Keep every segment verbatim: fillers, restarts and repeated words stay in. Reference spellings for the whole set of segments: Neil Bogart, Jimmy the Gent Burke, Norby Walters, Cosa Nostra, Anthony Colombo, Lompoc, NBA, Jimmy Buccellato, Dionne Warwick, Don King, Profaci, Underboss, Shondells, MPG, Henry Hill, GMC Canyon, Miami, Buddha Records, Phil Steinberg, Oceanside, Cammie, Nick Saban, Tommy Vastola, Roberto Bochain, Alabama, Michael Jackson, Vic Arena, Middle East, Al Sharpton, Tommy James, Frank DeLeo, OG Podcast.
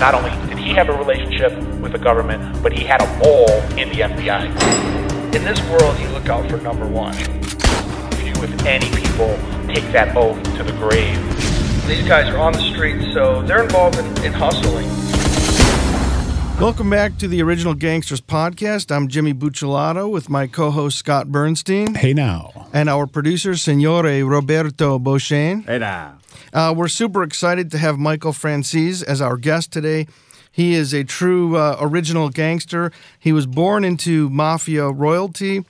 not only did he have a relationship with the government, but he had a mole in the F B I. In this world, you look out for number one. Few, if any, people take that oath to the grave. These guys are on the street, so they're involved in, in hustling. Welcome back to the Original Gangsters Podcast. I'm Jimmy Buccellato with my co-host Scott Bernstein. Hey now. And our producer, Signore Roberto Bochain. Hey now. Uh, we're super excited to have Michael Franzese as our guest today. He is a true uh, original gangster. He was born into mafia royalty,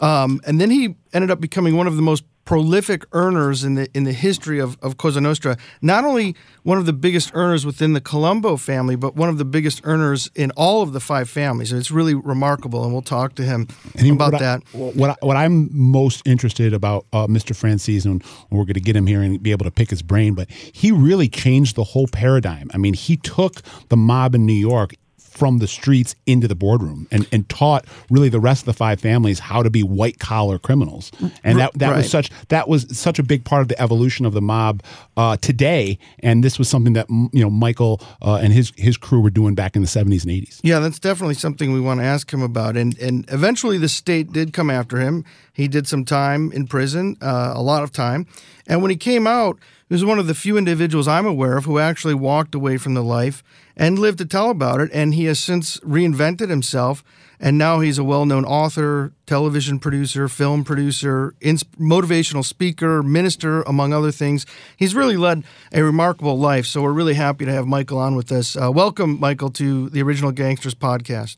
um, and then he ended up becoming one of the most prolific earners in the in the history of, of Cosa Nostra. Not only one of the biggest earners within the Colombo family, but one of the biggest earners in all of the five families. It's really remarkable, and we'll talk to him and about what I, that. What, I, what I'm most interested about uh, Mister Franzese, and we're going to get him here and be able to pick his brain, but he really changed the whole paradigm. I mean, he took the mob in New York from the streets into the boardroom and, and taught really the rest of the five families how to be white collar criminals. And that, that right. was such, that was such a big part of the evolution of the mob uh, today. And this was something that, you know, Michael uh, and his, his crew were doing back in the seventies and eighties. Yeah, that's definitely something we want to ask him about. And, and eventually the state did come after him. He did some time in prison, uh, a lot of time. And when he came out, he was one of the few individuals I'm aware of who actually walked away from the life and lived to tell about it, and he has since reinvented himself, and now he's a well-known author, television producer, film producer, motivational speaker, minister, among other things. He's really led a remarkable life, so we're really happy to have Michael on with us. Uh, welcome, Michael, to the Original Gangsters Podcast.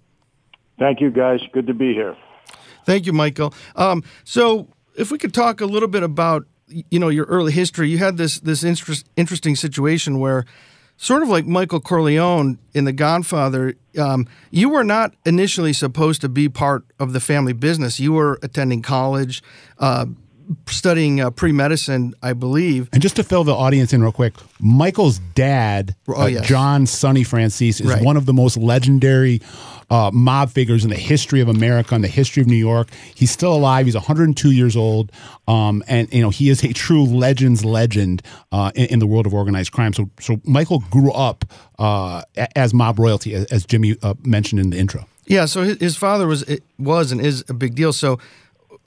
Thank you, guys. Good to be here. Thank you, Michael. Um, so if we could talk a little bit about, you know, your early history. You had this this interest, interesting situation where, sort of like Michael Corleone in The Godfather, um, you were not initially supposed to be part of the family business. You were attending college, uh, studying uh, pre-medicine, I believe. And just to fill the audience in real quick, Michael's dad, oh, uh, yes. John Sonny Franzese, is right. one of the most legendary uh, mob figures in the history of America, in the history of New York. He's still alive. He's one hundred two years old, um, and you know he is a true legends legend uh, in, in the world of organized crime. So, so Michael grew up uh, as mob royalty, as, as Jimmy uh, mentioned in the intro. Yeah. So his, his father was it was and is a big deal. So.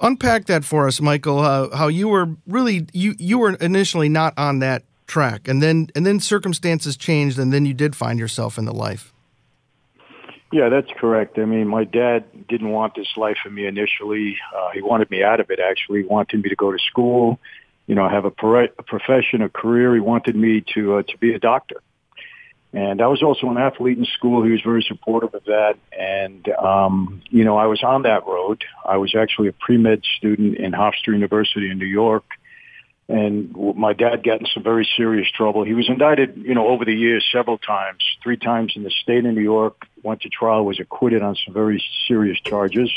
Unpack that for us, Michael. Uh, how you were really you you were initially not on that track, and then and then circumstances changed, and then you did find yourself in the life. Yeah, that's correct. I mean, my dad didn't want this life for me initially. Uh, he wanted me out of it. Actually, he wanted me to go to school, you know, have a, pro a profession, a career. He wanted me to uh, to be a doctor, and I was also an athlete in school. He was very supportive of that. And, um, you know, I was on that road. I was actually a pre-med student in Hofstra University in New York. And my dad got in some very serious trouble. He was indicted, you know, over the years several times, three times in the state of New York, went to trial, was acquitted on some very serious charges.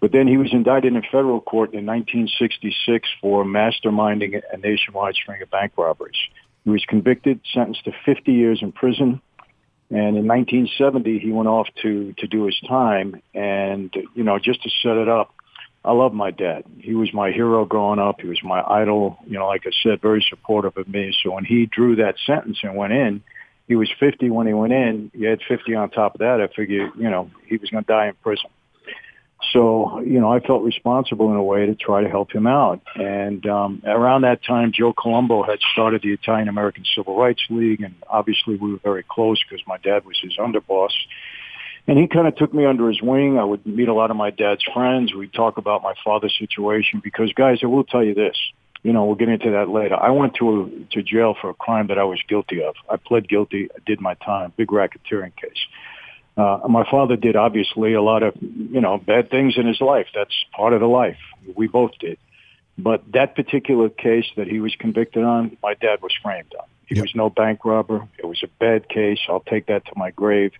But then he was indicted in federal court in nineteen sixty-six for masterminding a nationwide string of bank robberies. He was convicted, sentenced to fifty years in prison, and in nineteen seventy he went off to to do his time. And you know, just to set it up, I love my dad. He was my hero growing up. He was my idol. You know, like I said, very supportive of me. So when he drew that sentence and went in, he was fifty when he went in. You had fifty on top of that. I figured, you know, he was going to die in prison. So, you know, I felt responsible in a way to try to help him out. And um, around that time, Joe Colombo had started the Italian American Civil Rights League, and obviously we were very close because my dad was his underboss. And he kind of took me under his wing. I would meet a lot of my dad's friends. We'd talk about my father's situation because, guys, I will tell you this. You know, we'll get into that later. I went to, a, to jail for a crime that I was guilty of. I pled guilty. I did my time. Big racketeering case. Uh, my father did, obviously, a lot of, you know, bad things in his life. That's part of the life. We both did. But that particular case that he was convicted on, my dad was framed on. He yep. was no bank robber. It was a bad case. I'll take that to my grave.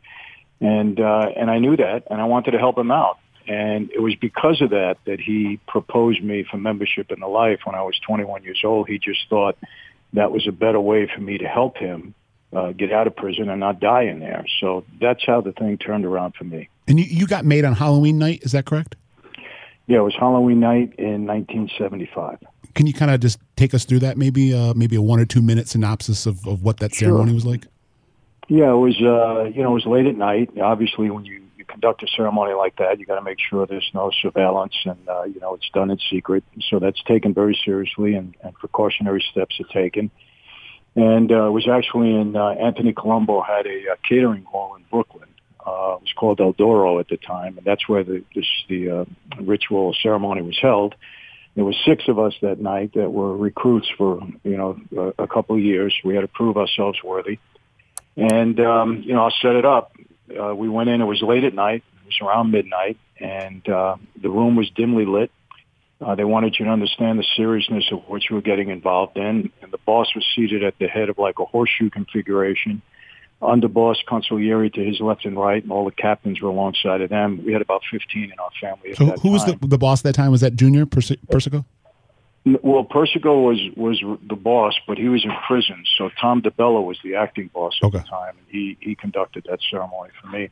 And, uh, and I knew that, and I wanted to help him out. And it was because of that that he proposed me for membership in the life when I was twenty-one years old. He just thought that was a better way for me to help him. Uh, get out of prison and not die in there. So that's how the thing turned around for me. And you, you got made on Halloween night, is that correct? Yeah, it was Halloween night in nineteen seventy-five. Can you kind of just take us through that, maybe uh, maybe a one or two minute synopsis of, of what that ceremony sure. was like? Yeah, it was, uh, you know, it was late at night. Obviously, when you, you conduct a ceremony like that, you got to make sure there's no surveillance and, uh, you know, it's done in secret. So that's taken very seriously, and, and precautionary steps are taken. And uh, it was actually in, uh, Anthony Colombo had a, a catering hall in Brooklyn. Uh, it was called El Doro at the time, and that's where the, this, the uh, ritual ceremony was held. There were six of us that night that were recruits for, you know, a, a couple of years. We had to prove ourselves worthy. And, um, you know, I'll set it up. Uh, we went in. It was late at night. It was around midnight. And uh, the room was dimly lit. Uh, they wanted you to understand the seriousness of what you were getting involved in. And the boss was seated at the head of like a horseshoe configuration. Underboss, consigliere to his left and right, and all the captains were alongside of them. We had about fifteen in our family at so that who time. was the, the boss at that time? Was that Junior Persi- Persico? Well, Persico was, was the boss, but he was in prison. So Tom DiBello was the acting boss at okay. the time, and he, he conducted that ceremony for me.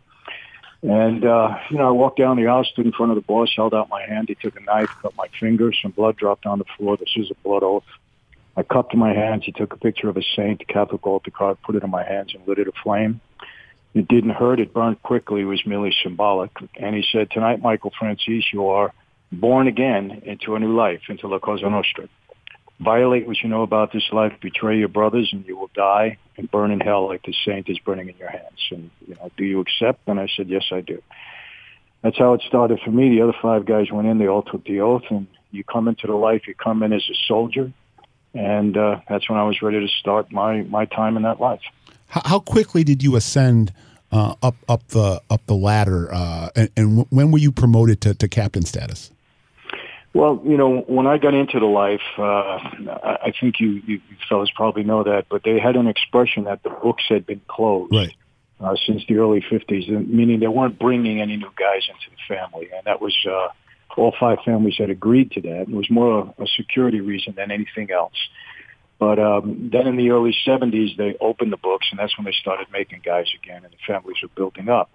And, uh, you know, I walked down the aisle, stood in front of the boss, held out my hand. He took a knife, cut my finger. Some blood dropped on the floor. This is a blood oath. I cupped my hands. He took a picture of a saint, Catholic altar card, put it in my hands, and lit it aflame. It didn't hurt. It burned quickly. It was merely symbolic. And he said, "Tonight, Michael Franzese, you are born again into a new life, into La Cosa Nostra. Violate what you know about this life, betray your brothers, and you will die and burn in hell like the saint is burning in your hands. And, you know, do you accept?" And I said, "Yes, I do." That's how it started for me. The other five guys went in, they all took the oath, and you come into the life, you come in as a soldier, and uh, that's when I was ready to start my, my time in that life. How, how quickly did you ascend uh, up up the up the ladder, uh, and, and when were you promoted to, to captain status? Well, you know, when I got into the life, uh, I think you, you fellas probably know that, but they had an expression that the books had been closed right. uh, since the early fifties, meaning they weren't bringing any new guys into the family. And that was, uh, all five families had agreed to that. It was more a security reason than anything else. But um, then in the early seventies, they opened the books, and that's when they started making guys again, and the families were building up.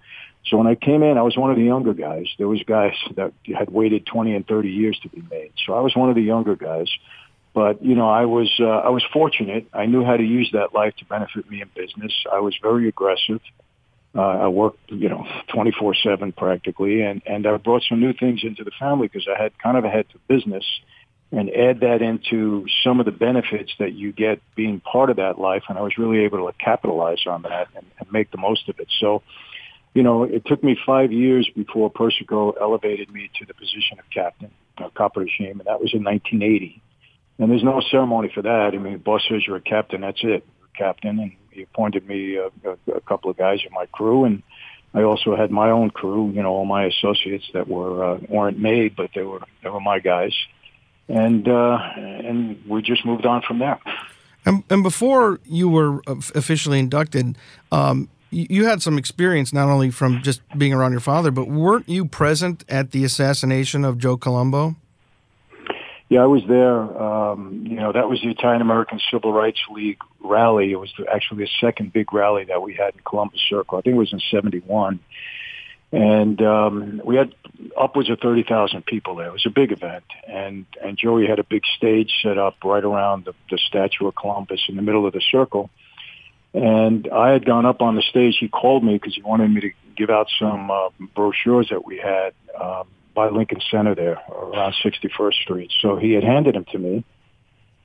So when I came in, I was one of the younger guys. There was guys that had waited twenty and thirty years to be made. So I was one of the younger guys. But, you know, I was uh, I was fortunate. I knew how to use that life to benefit me in business. I was very aggressive. Uh, I worked, you know, twenty-four seven practically. And, and I brought some new things into the family because I had kind of a head to business. And add that into some of the benefits that you get being part of that life. And I was really able to capitalize on that and, and make the most of it. So, you know, it took me five years before Persico elevated me to the position of captain, uh, copper regime, and that was in nineteen eighty. And there's no ceremony for that. I mean, the boss says you're a captain, that's it, you're a captain. And he appointed me uh, a, a couple of guys in my crew, and I also had my own crew, you know, all my associates that were, uh, weren't made, but they were, they were my guys. And uh, and we just moved on from there. And, and before you were officially inducted, um, you had some experience not only from just being around your father, but weren't you present at the assassination of Joe Colombo? Yeah, I was there. Um, you know, that was the Italian American Civil Rights League rally. It was actually the second big rally that we had in Columbus Circle. I think it was in seventy-one. And um, we had upwards of thirty thousand people there. It was a big event. And, and Joey had a big stage set up right around the, the statue of Columbus in the middle of the circle. And I had gone up on the stage. He called me because he wanted me to give out some uh, brochures that we had uh, by Lincoln Center there around sixty-first street. So he had handed them to me.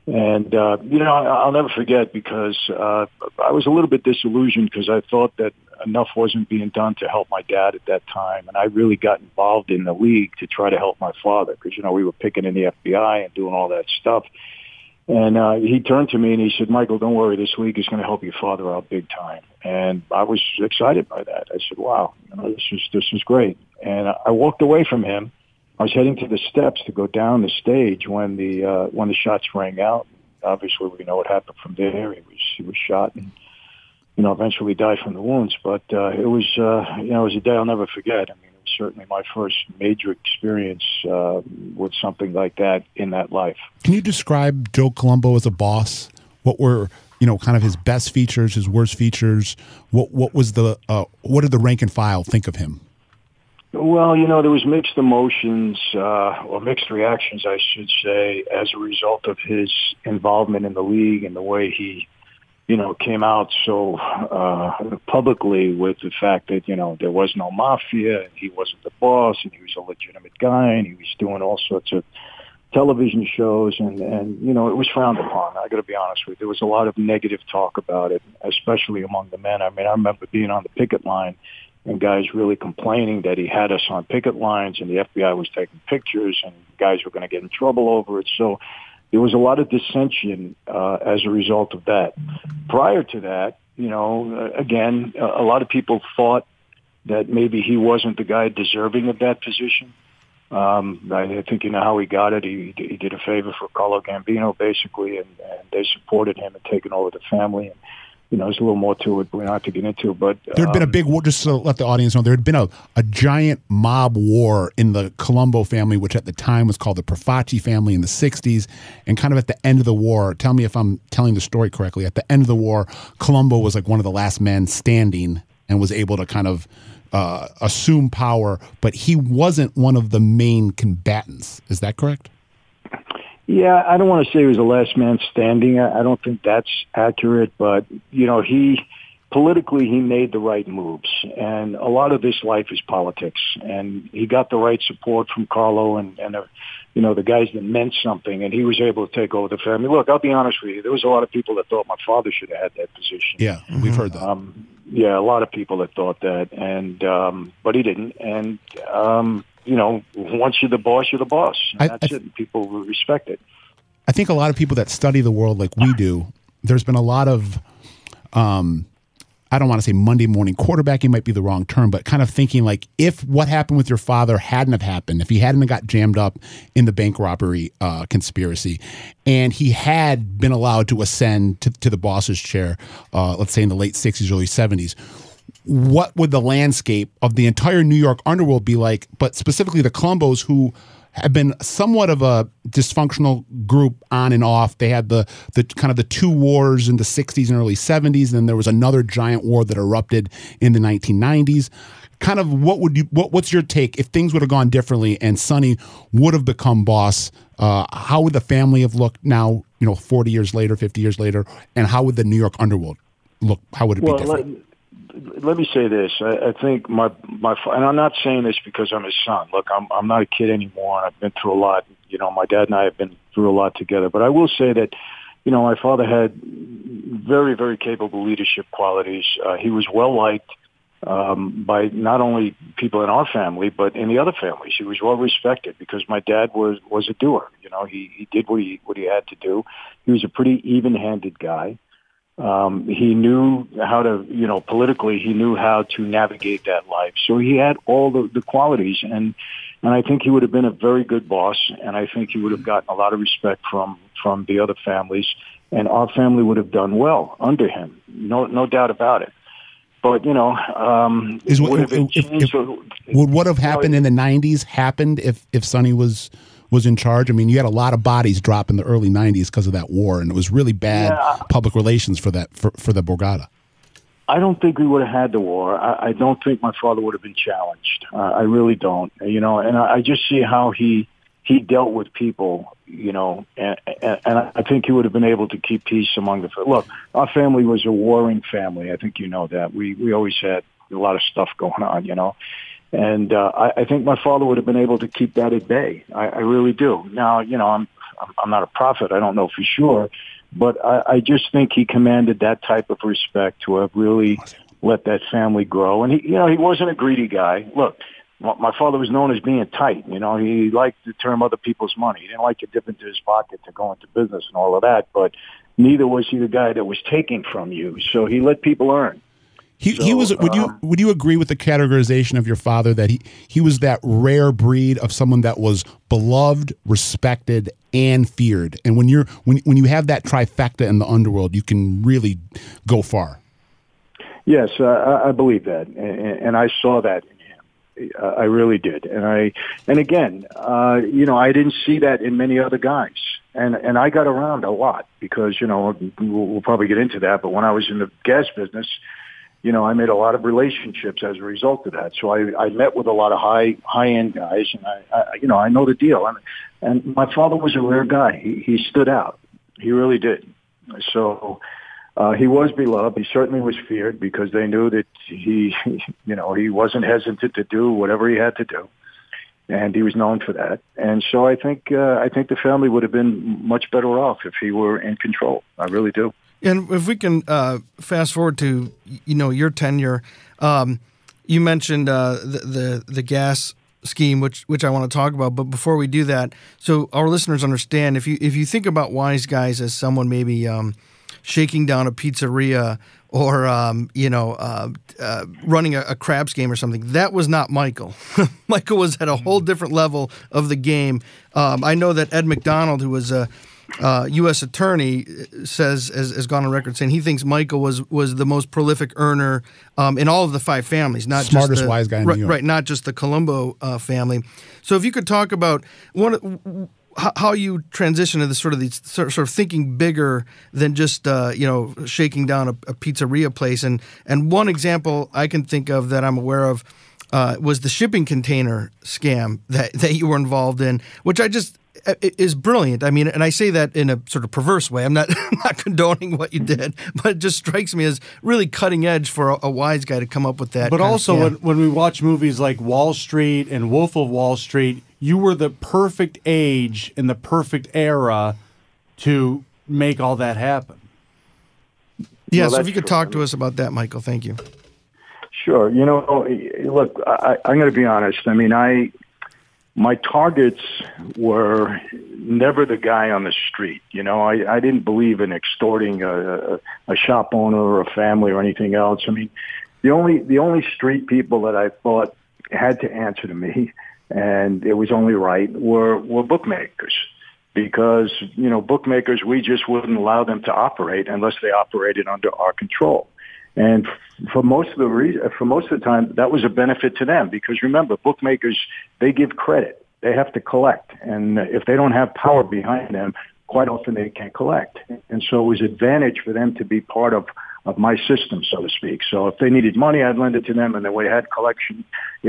And, uh, you know, I'll never forget because uh, I was a little bit disillusioned because I thought that enough wasn't being done to help my dad at that time. And I really got involved in the league to try to help my father because, you know, we were picking in the F B I and doing all that stuff. And uh, he turned to me and he said, "Michael, don't worry, this league is going to help your father out big time." And I was excited by that. I said, wow, you know, this is, this is great. And I walked away from him. I was heading to the steps to go down the stage when the uh, when the shots rang out. Obviously, we know what happened from there. He was he was shot, and you know eventually died from the wounds. But uh, it was uh, you know it was a day I'll never forget. I mean, it was certainly my first major experience uh, with something like that in that life. Can you describe Joe Colombo as a boss? What were you know kind of his best features, his worst features? What what was the uh, what did the rank and file think of him? Well, you know, there was mixed emotions uh, or mixed reactions, I should say, as a result of his involvement in the league and the way he you know, came out so uh, publicly with the fact that, you know, there was no mafia, and he wasn't the boss, and he was a legitimate guy, and he was doing all sorts of television shows, and, and you know, it was frowned upon. I got to be honest with you. There was a lot of negative talk about it, especially among the men. I mean, I remember being on the picket line and guys really complaining that he had us on picket lines, and the F B I was taking pictures, and guys were going to get in trouble over it. So there was a lot of dissension uh, as a result of that. Prior to that, you know, again, a lot of people thought that maybe he wasn't the guy deserving of that position. Um, I think you know how he got it. He, he did a favor for Carlo Gambino, basically, and, and they supported him and taken over the family. And, you know, there's a little more to it we're not to get into, but there had um, been a big war. Just to let the audience know, there had been a, a giant mob war in the Colombo family, which at the time was called the Profaci family in the sixties. And kind of at the end of the war, tell me if I'm telling the story correctly, at the end of the war, Colombo was like one of the last men standing and was able to kind of uh, assume power, but he wasn't one of the main combatants. Is that correct? Yeah, I don't want to say he was the last man standing. I don't think that's accurate, but, you know, he politically, he made the right moves. And a lot of this life is politics. And he got the right support from Carlo and, and uh, you know, the guys that meant something. And he was able to take over the family. Look, I'll be honest with you. There was a lot of people that thought my father should have had that position. Yeah, we've heard that. Um, yeah, a lot of people that thought that. and um, But he didn't. And... Um, You know, once you're the boss, you're the boss. And that's I, I, it. And people respect it. I think a lot of people that study the world like we do, there's been a lot of, um, I don't want to say Monday morning quarterbacking might be the wrong term, but kind of thinking like if what happened with your father hadn't have happened, if he hadn't have got jammed up in the bank robbery uh, conspiracy, and he had been allowed to ascend to, to the boss's chair, uh, let's say in the late sixties, early seventies, what would the landscape of the entire New York underworld be like, but specifically the Colombos, who have been somewhat of a dysfunctional group on and off. They had the, the kind of the two wars in the sixties and early seventies, and then there was another giant war that erupted in the nineteen nineties. Kind of what would you, what, what's your take if things would have gone differently and Sonny would have become boss? Uh, how would the family have looked now, you know, forty years later, fifty years later, and how would the New York underworld look? How would it well, be different? Let me say this. I, I think my my and I'm not saying this because I'm his son. Look, I'm I'm not a kid anymore, and I've been through a lot. You know, my dad and I have been through a lot together. But I will say that, you know, my father had very very capable leadership qualities. Uh, he was well liked um, by not only people in our family but in the other families. He was well respected because my dad was was a doer. You know, he he did what he what he had to do. He was a pretty even handed guy. Um, he knew how to, you know, politically, he knew how to navigate that life. So he had all the, the qualities, and, and I think he would have been a very good boss, and I think he would have gotten a lot of respect from, from the other families, and our family would have done well under him. No, no doubt about it. But, you know, um, Is what, would have if, if, if, or, would what have happened you know, in the nineties happened if, if Sonny was... was in charge? I mean, you had a lot of bodies drop in the early nineties because of that war, and it was really bad yeah. public relations for that for, for the Borgata. I don't think we would have had the war. I, I don't think my father would have been challenged. Uh, I really don't. You know, and I, I just see how he he dealt with people. You know, and, and, and I think he would have been able to keep peace among the. Look, our family was a warring family. I think you know that. We we always had a lot of stuff going on. You know. And uh, I, I think my father would have been able to keep that at bay. I, I really do. Now, you know, I'm I'm not a prophet. I don't know for sure, but I, I just think he commanded that type of respect to have really let that family grow. And he, you know, he wasn't a greedy guy. Look, my father was known as being tight. You know, he liked to turn other people's money. He didn't like to dip into his pocket to go into business and all of that. But neither was he the guy that was taking from you. So he let people earn. He so, he was. Would you um, would you agree with the categorization of your father that he he was that rare breed of someone that was beloved, respected, and feared? And when you're when when you have that trifecta in the underworld, you can really go far. Yes, uh, I believe that, and, and I saw that in him. I really did, and I and again, uh, you know, I didn't see that in many other guys. And and I got around a lot because you know we'll, we'll probably get into that. But when I was in the gas business, you know, I made a lot of relationships as a result of that. So I, I met with a lot of high, high-end guys, and I, I, you know, I know the deal. And, and my father was a rare guy. He, he stood out. He really did. So Uh, he was beloved. He certainly was feared because they knew that he, you know, he wasn't hesitant to do whatever he had to do, and he was known for that. And so I think uh, I think the family would have been much better off if he were in control. I really do. And if we can uh, fast forward to, you know, your tenure, um, you mentioned uh, the, the the gas scheme, which which I want to talk about. But before we do that, so our listeners understand, if you if you think about Wise Guys as someone maybe um, shaking down a pizzeria or um, you know uh, uh, running a, a craps game or something, that was not Michael. Michael was at a whole different level of the game. Um, I know that Ed McDonald, who was a Uh, U S attorney, says has, has gone on record saying he thinks Michael was was the most prolific earner um, in all of the five families, not smartest just the, wise guy in right, New York. Right, not just the Colombo uh, family. So, if you could talk about one, how you transition to the sort of the sort of thinking bigger than just uh, you know shaking down a, a pizzeria place, and and one example I can think of that I'm aware of uh, was the shipping container scam that that you were involved in, which I just. Is brilliant. I mean, and I say that in a sort of perverse way. I'm not I'm not condoning what you did, but it just strikes me as really cutting edge for a, a wise guy to come up with that. But also, when, when we watch movies like Wall Street and Wolf of Wall Street, you were the perfect age and the perfect era to make all that happen. Yeah, well, so if you could true. talk to us about that, Michael, thank you. Sure. You know, look, I, I'm going to be honest. I mean, I... My targets were never the guy on the street. You know, I, I didn't believe in extorting a, a, a shop owner or a family or anything else. I mean, the only the only street people that I thought had to answer to me, and it was only right, were, were bookmakers. Because, you know, bookmakers, we just wouldn't allow them to operate unless they operated under our control. And for most of the re- for most of the time, that was a benefit to them because remember, bookmakers, they give credit, they have to collect, and if they don't have power behind them, quite often they can't collect. And so it was an advantage for them to be part of of my system, so to speak. So if they needed money, I'd lend it to them, and if we had collection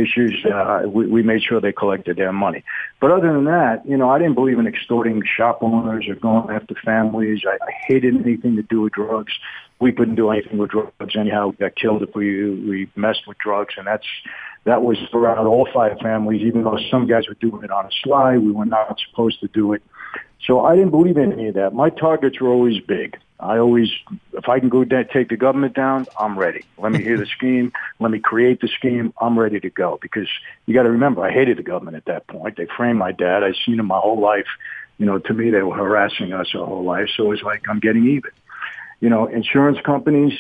issues, uh, we, we made sure they collected their money. But other than that, you know, I didn't believe in extorting shop owners or going after families. I, I hated anything to do with drugs. We couldn't do anything with drugs anyhow. We got killed if we we messed with drugs, and that's that was throughout all five families. Even though some guys were doing it on a sly, we were not supposed to do it. So I didn't believe in any of that. My targets were always big. I always, if I can go down, take the government down, I'm ready. Let me hear the scheme. Let me create the scheme. I'm ready to go because you got to remember, I hated the government at that point. They framed my dad. I've seen him my whole life. You know, to me, they were harassing us our whole life. So it's like I'm getting even. You know, insurance companies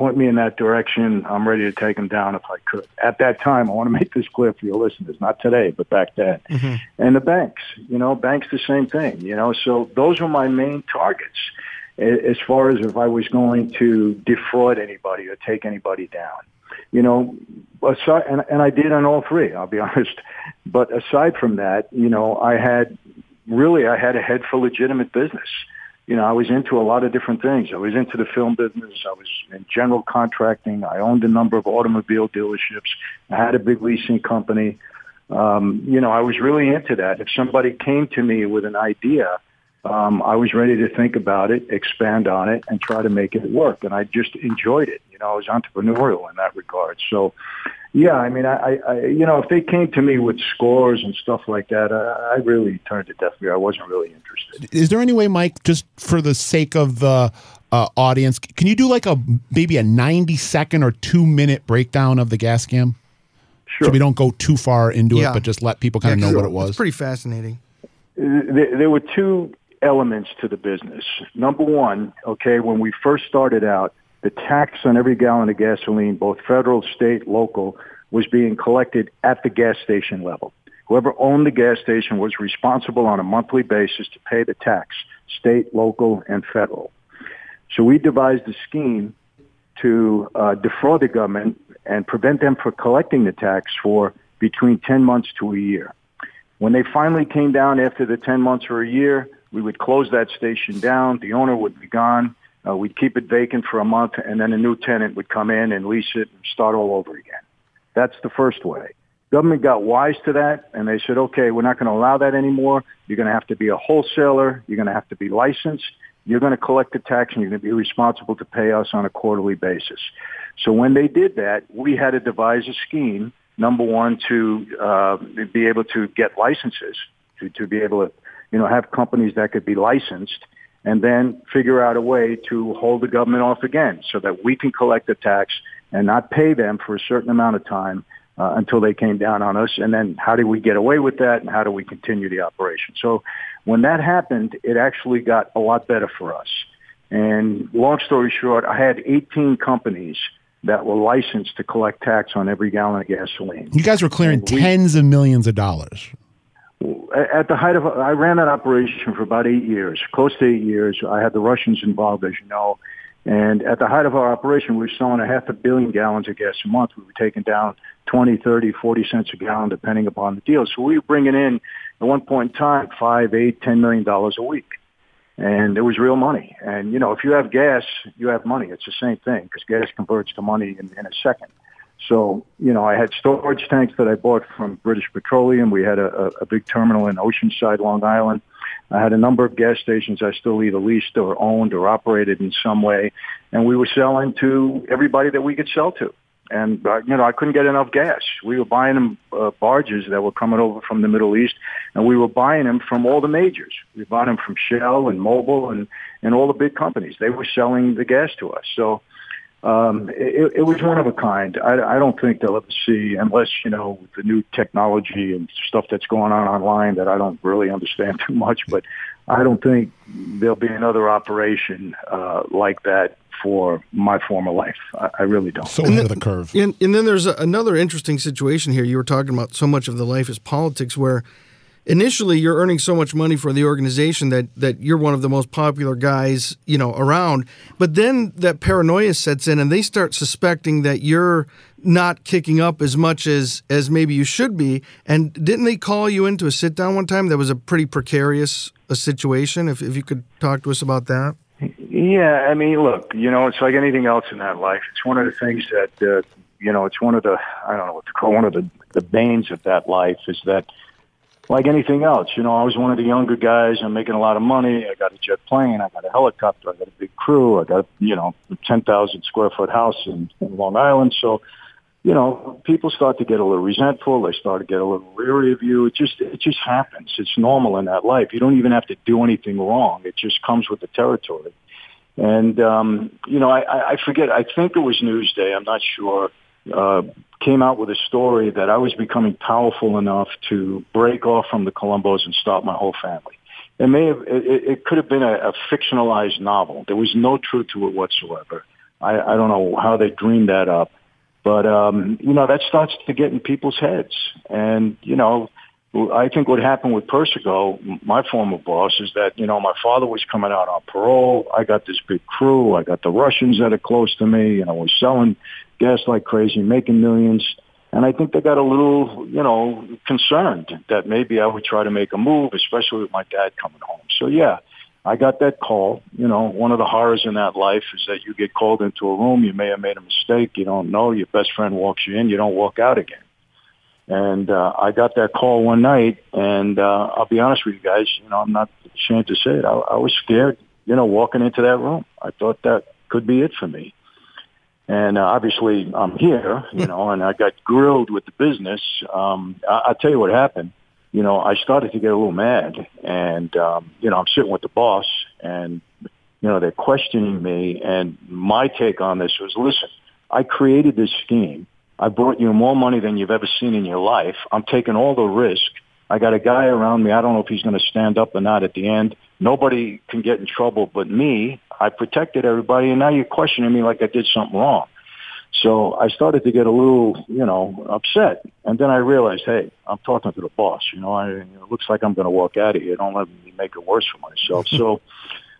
point me in that direction. I'm ready to take them down if I could. At that time, I want to make this clear for your listeners, not today, but back then. Mm-hmm. And the banks, you know, banks the same thing, you know. So those were my main targets as far as if I was going to defraud anybody or take anybody down. You know, aside, and, and I did on all three, I'll be honest. But aside from that, you know, I had really I had a head for legitimate business. You know, I was into a lot of different things. I was into the film business. I was in general contracting. I owned a number of automobile dealerships. I had a big leasing company. Um, you know, I was really into that. If somebody came to me with an idea, um, I was ready to think about it, expand on it, and try to make it work. And I just enjoyed it. You know, I was entrepreneurial in that regard. So, yeah, I mean, I, I you know, if they came to me with scores and stuff like that, I, I really turned a deaf ear. I wasn't really interested. Is there any way, Mike, just for the sake of the uh, audience, can you do like a maybe a ninety second or two minute breakdown of the gas scam? Sure. So we don't go too far into yeah. it, but just let people kind yeah, of know sure. what it was. It's pretty fascinating. There, there were two elements to the business. Number one, okay, when we first started out, the tax on every gallon of gasoline, both federal, state, local, was being collected at the gas station level. Whoever owned the gas station was responsible on a monthly basis to pay the tax, state, local, and federal. So we devised a scheme to uh, defraud the government and prevent them from collecting the tax for between ten months to a year. When they finally came down after the ten months or a year, we would close that station down. The owner would be gone. Uh, we'd keep it vacant for a month, and then a new tenant would come in and lease it and start all over again. That's the first way. Government got wise to that, and they said, okay, we're not going to allow that anymore. You're going to have to be a wholesaler. You're going to have to be licensed, you're going to collect the tax and you're going to be responsible to pay us on a quarterly basis. So when they did that, we had to devise a scheme, number one, to uh, be able to get licenses, to, to be able to, you know, have companies that could be licensed, and then figure out a way to hold the government off again so that we can collect the tax and not pay them for a certain amount of time uh, until they came down on us. And then how do we get away with that, and how do we continue the operation? So when that happened, it actually got a lot better for us. And long story short, I had eighteen companies that were licensed to collect tax on every gallon of gasoline. You guys were clearing we, tens of millions of dollars. At the height of, I ran that operation for about eight years, close to eight years. I had the Russians involved, as you know. And at the height of our operation, we were selling a half a billion gallons of gas a month. We were taking down twenty, thirty, forty cents a gallon, depending upon the deal. So we were bringing in, at one point in time, five, eight, ten million dollars a week. And it was real money. And, you know, if you have gas, you have money. It's the same thing, because gas converts to money in, in a second. So, you know, I had storage tanks that I bought from British Petroleum. We had a, a big terminal in Oceanside, Long Island. I had a number of gas stations I still either leased or owned or operated in some way. And we were selling to everybody that we could sell to. And, uh, you know, I couldn't get enough gas. We were buying them uh, barges that were coming over from the Middle East, and we were buying them from all the majors. We bought them from Shell and Mobil and, and all the big companies. They were selling the gas to us. So um, it, it was one of a kind. I, I don't think they'll ever see, unless, you know, with the new technology and stuff that's going on online that I don't really understand too much, but I don't think there'll be another operation uh, like that for my former life. I, I really don't. So ahead of the curve. And, and then there's a, another interesting situation here. You were talking about so much of the life is politics, where initially you're earning so much money for the organization that, that you're one of the most popular guys, you know, around. But then that paranoia sets in, and they start suspecting that you're not kicking up as much as, as maybe you should be. And didn't they call you into a sit-down one time? That was a pretty precarious a situation, if, if you could talk to us about that. Yeah, I mean, look, you know, it's like anything else in that life. It's one of the things that, uh, you know, it's one of the, I don't know what to call, one of the, the banes of that life is that, like anything else, you know, I was one of the younger guys. I'm making a lot of money. I got a jet plane. I got a helicopter. I got a big crew. I got, you know, a ten thousand square foot house in, in Long Island. So, you know, people start to get a little resentful. They start to get a little leery of you. It just, it just happens. It's normal in that life. You don't even have to do anything wrong. It just comes with the territory. And, um, you know, I, I forget, I think it was Newsday, I'm not sure, uh, came out with a story that I was becoming powerful enough to break off from the Colombos and start my whole family. It may have, it, it could have been a, a fictionalized novel. There was no truth to it whatsoever. I, I don't know how they dreamed that up. But, um, you know, that starts to get in people's heads. And, you know, I think what happened with Persico, my former boss, is that, you know, my father was coming out on parole. I got this big crew. I got the Russians that are close to me. And I was selling gas like crazy, making millions. And I think they got a little, you know, concerned that maybe I would try to make a move, especially with my dad coming home. So, yeah, I got that call. You know, one of the horrors in that life is that you get called into a room. You may have made a mistake. You don't know. Your best friend walks you in. You don't walk out again. And uh, I got that call one night, and uh, I'll be honest with you guys, you know, I'm not ashamed to say it. I, I was scared, you know, walking into that room. I thought that could be it for me. And uh, obviously I'm here, you know, and I got grilled with the business. Um, I, I'll tell you what happened. You know, I started to get a little mad, and, um, you know, I'm sitting with the boss, and, you know, they're questioning me, and my take on this was, listen, I created this scheme. I brought you more money than you've ever seen in your life. I'm taking all the risk. I got a guy around me. I don't know if he's going to stand up or not at the end. Nobody can get in trouble but me. I protected everybody, and now you're questioning me like I did something wrong. So I started to get a little, you know, upset. And then I realized, hey, I'm talking to the boss. You know, I, it looks like I'm going to walk out of here. Don't let me make it worse for myself. So,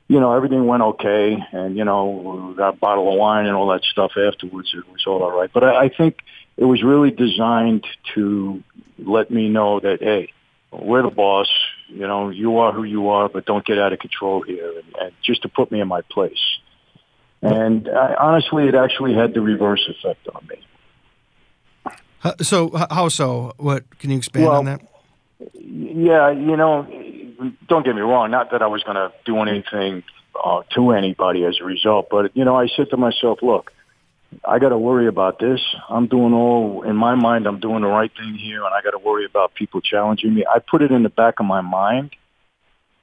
you know, everything went okay. And, you know, that bottle of wine and all that stuff afterwards, it was all all right. But I, I think it was really designed to let me know that, hey, we're the boss. You know, you are who you are, but don't get out of control here. And, and just to put me in my place. And I, honestly, it actually had the reverse effect on me. So how so? What can you expand well, on that? Yeah, you know, don't get me wrong. Not that I was going to do anything uh, to anybody as a result. But, you know, I said to myself, look, I got to worry about this. I'm doing all, in my mind, I'm doing the right thing here, and I got to worry about people challenging me. I put it in the back of my mind,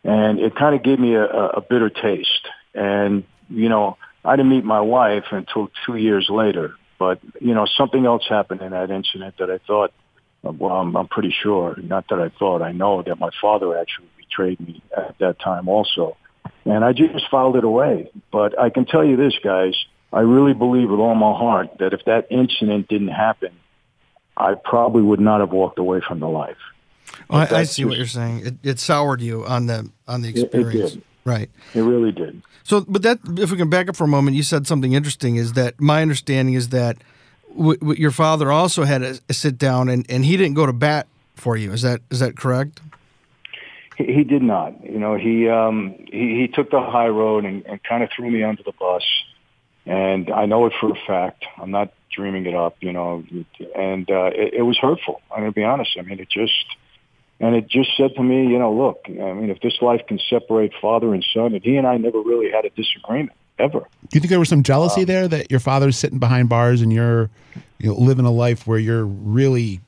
and it kind of gave me a, a bitter taste. And, you know, I didn't meet my wife until two years later. But, you know, something else happened in that incident that I thought, well, I'm, I'm pretty sure, not that I thought, I know that my father actually betrayed me at that time also. And I just filed it away. But I can tell you this, guys, I really believe with all my heart that if that incident didn't happen, I probably would not have walked away from the life. Well, I, I see just, what you're saying. It, it soured you on the on the experience. It did. Right. It really did. So, but that, if we can back up for a moment, you said something interesting, is that my understanding is that w- w- your father also had a, a sit down and, and he didn't go to bat for you. Is that, is that correct? He, he did not. You know, he, um, he, he took the high road and, and kind of threw me under the bus. And I know it for a fact. I'm not dreaming it up, you know, and uh, it, it was hurtful. I'm going to be honest. I mean, it just... And it just said to me, you know, look, I mean, if this life can separate father and son, and he and I never really had a disagreement, ever. Do you think there was some jealousy um, there that your father's sitting behind bars and you're you know, living a life where you're really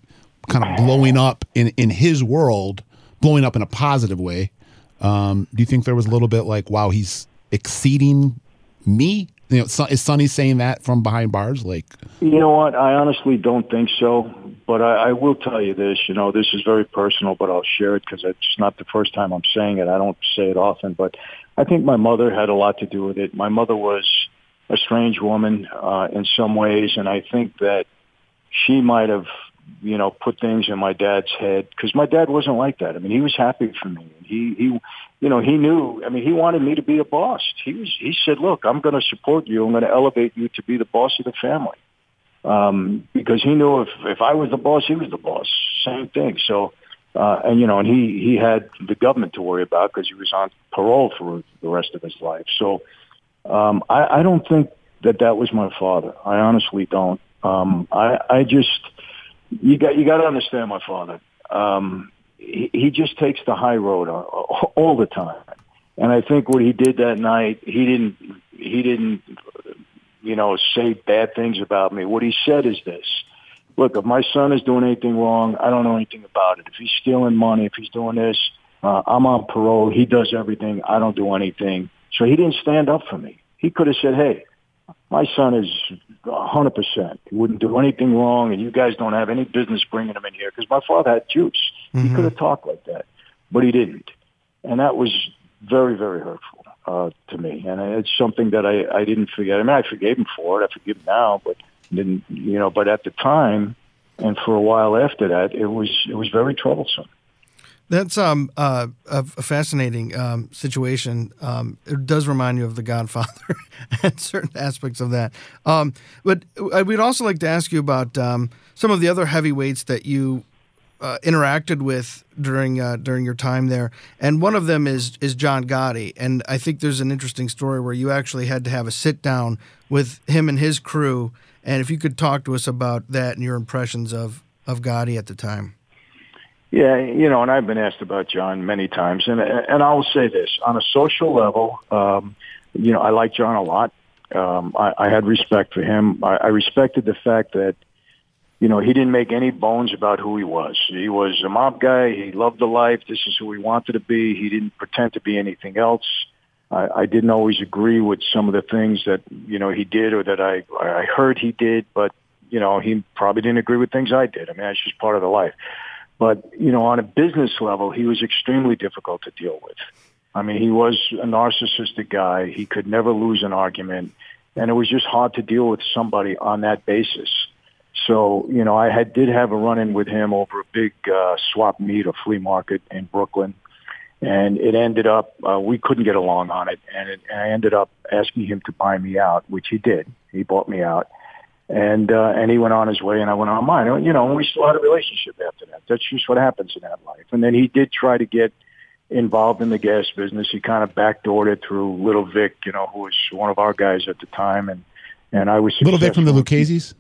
kind of blowing up in, in his world, blowing up in a positive way? Um, do you think there was a little bit like, wow, he's exceeding me? You know, is Sonny saying that from behind bars? Like, you know what? I honestly don't think so. But I, I will tell you this. You know, this is very personal, but I'll share it because it's not the first time I'm saying it. I don't say it often, but I think my mother had a lot to do with it. My mother was a strange woman uh, in some ways, and I think that she might have, you know, put things in my dad's head because my dad wasn't like that. I mean, he was happy for me. He, he, you know, he knew, I mean, he wanted me to be a boss. He was, he said, look, I'm going to support you. I'm going to elevate you to be the boss of the family. Um, because he knew if, if I was the boss, he was the boss. Same thing. So, uh, and you know, and he, he had the government to worry about because he was on parole for the rest of his life. So, um, I, I don't think that that was my father. I honestly don't. Um, I, I just, You got you got to understand my father. Um, he, he just takes the high road all, all the time, and I think what he did that night, he didn't he didn't you know say bad things about me. What he said is this: look, if my son is doing anything wrong, I don't know anything about it. If he's stealing money, if he's doing this, uh, I'm on parole. He does everything. I don't do anything. So he didn't stand up for me. He could have said, hey, my son is one hundred percent. He wouldn't do anything wrong, and you guys don't have any business bringing him in here because my father had juice. Mm-hmm. He could have talked like that, but he didn't. And that was very, very hurtful uh, to me. And it's something that I, I didn't forget. I mean, I forgave him for it. I forgive him now, but didn't, you know, but at the time and for a while after that, it was, it was very troublesome. That's um, uh, a fascinating um, situation. Um, it does remind you of The Godfather and certain aspects of that. Um, but we'd also like to ask you about um, some of the other heavyweights that you uh, interacted with during uh, during your time there. And one of them is is John Gotti. And I think there's an interesting story where you actually had to have a sit-down with him and his crew. And if you could talk to us about that and your impressions of, of Gotti at the time. Yeah, you know, and I've been asked about John many times, and and I'll say this on a social level. Um, you know, I like John a lot. Um, I, I had respect for him. I, I respected the fact that, you know, he didn't make any bones about who he was. He was a mob guy. He loved the life. This is who he wanted to be. He didn't pretend to be anything else. I, I didn't always agree with some of the things that you know he did or that I I heard he did, but you know, he probably didn't agree with things I did. I mean, that's just part of the life. But, you know, on a business level, he was extremely difficult to deal with. I mean, he was a narcissistic guy. He could never lose an argument. And it was just hard to deal with somebody on that basis. So, you know, I had, did have a run-in with him over a big uh, swap meet or flea market in Brooklyn. And it ended up, uh, we couldn't get along on it. And, it. and I ended up asking him to buy me out, which he did. He bought me out. And, uh, and he went on his way and I went on mine. You know, and we still had a relationship after that. That's just what happens in that life. And then he did try to get involved in the gas business. He kind of backdoored it through Little Vic, you know, who was one of our guys at the time. And, and I was successful. Little Vic from the Lucchese's?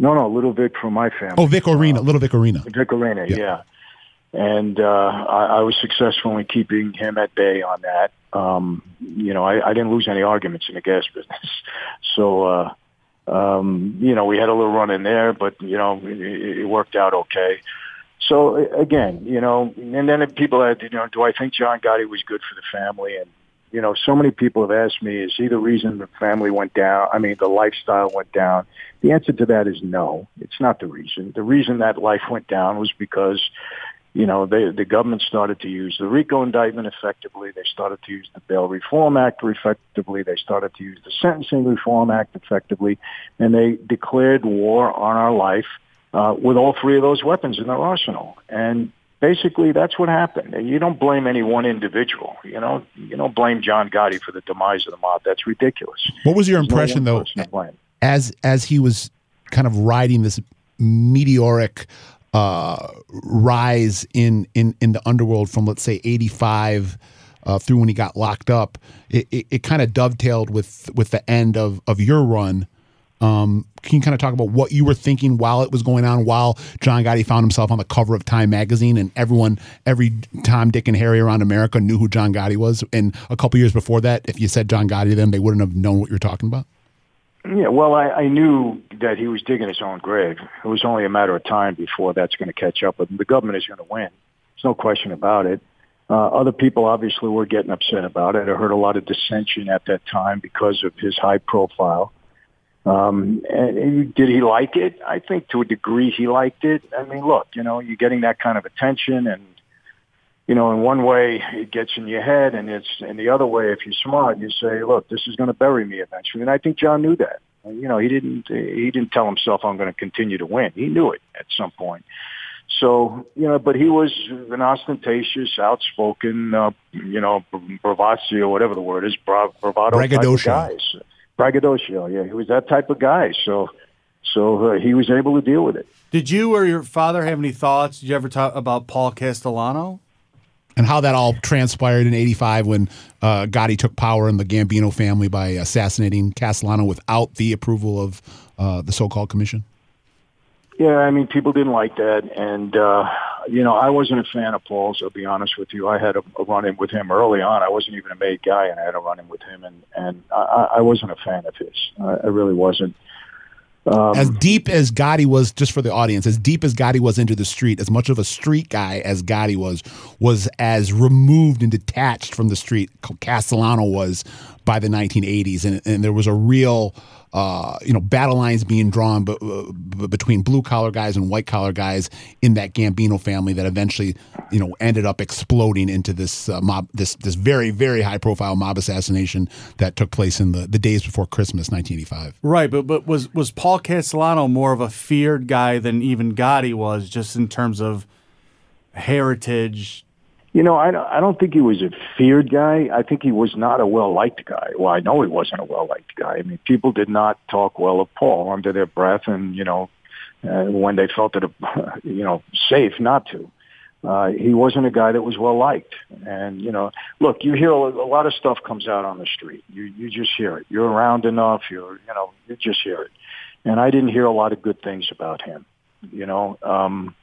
No, no, Little Vic from my family. Oh, Vic Arena, uh, Little Vic Arena. Vic Arena, yeah. yeah. And uh, I, I was successful in keeping him at bay on that. Um, you know, I, I didn't lose any arguments in the gas business. So, uh, um, you know, we had a little run in there, but, you know, it, it worked out okay. So, again, you know, and then people had, you know, do I think John Gotti was good for the family? And, you know, so many people have asked me, is he the reason the family went down? I mean, the lifestyle went down. The answer to that is no. It's not the reason. The reason that life went down was because, you know, they, the government started to use the RICO indictment effectively. They started to use the Bail Reform Act effectively. They started to use the Sentencing Reform Act effectively. And they declared war on our life uh, with all three of those weapons in their arsenal. And basically, that's what happened. And you don't blame any one individual. You know, you don't blame John Gotti for the demise of the mob. That's ridiculous. What was your There's impression, no though, as, as he was kind of riding this meteoric Uh, rise in, in, in the underworld from, let's say, eighty-five uh, through when he got locked up? It, it, it kind of dovetailed with with the end of, of your run. Um, can you kind of talk about what you were thinking while it was going on, while John Gotti found himself on the cover of Time magazine and everyone, every Tom, Dick, and Harry around America knew who John Gotti was? And a couple years before that, if you said John Gotti to them, they wouldn't have known what you were talking about? Yeah, well, I, I knew that he was digging his own grave. It was only a matter of time before that's going to catch up with him. The government is going to win. There's no question about it. Uh, other people obviously were getting upset about it. I heard a lot of dissension at that time because of his high profile. Um, and, and did he like it? I think to a degree he liked it. I mean, look, you know, you're getting that kind of attention, and you know, in one way it gets in your head, and it's in the other way, if you're smart, you say, look, this is going to bury me eventually. And I think John knew that. You know, he didn't, he didn't tell himself I'm going to continue to win. He knew it at some point. So, you know, but he was an ostentatious, outspoken, uh, you know, bravazio, whatever the word is, brav- bravado braggadocio type of guys. Braggadocio, yeah. He was that type of guy. So, so uh, he was able to deal with it. Did you or your father have any thoughts? Did you ever talk about Paul Castellano? And how that all transpired in eighty-five when uh, Gotti took power in the Gambino family by assassinating Castellano without the approval of uh, the so-called commission? Yeah, I mean, people didn't like that. And, uh, you know, I wasn't a fan of Paul's, I'll be honest with you. I had a, a run-in with him early on. I wasn't even a made guy, and I had a run-in with him. And, and I, I wasn't a fan of his. I, I really wasn't. Um, as deep as Gotti was, just for the audience, as deep as Gotti was into the street, as much of a street guy as Gotti was, was as removed and detached from the street Castellano was by the nineteen eighties. And, and there was a real, uh, you know, battle lines being drawn b b between blue-collar guys and white-collar guys in that Gambino family that eventually, you know, ended up exploding into this uh, mob, this this very, very high-profile mob assassination that took place in the, the days before Christmas, nineteen eighty-five. Right, but, but was, was Paul Castellano more of a feared guy than even Gotti was, just in terms of heritage? You know, I don't, I don't think he was a feared guy. I think he was not a well-liked guy. Well, I know he wasn't a well-liked guy. I mean, people did not talk well of Paul under their breath, and, you know, uh, when they felt it, you know, safe not to. Uh, he wasn't a guy that was well-liked. And, you know, look, you hear a, a lot of stuff comes out on the street. You, you just hear it. You're around enough. You're, you know, you just hear it. And I didn't hear a lot of good things about him, you know. Um,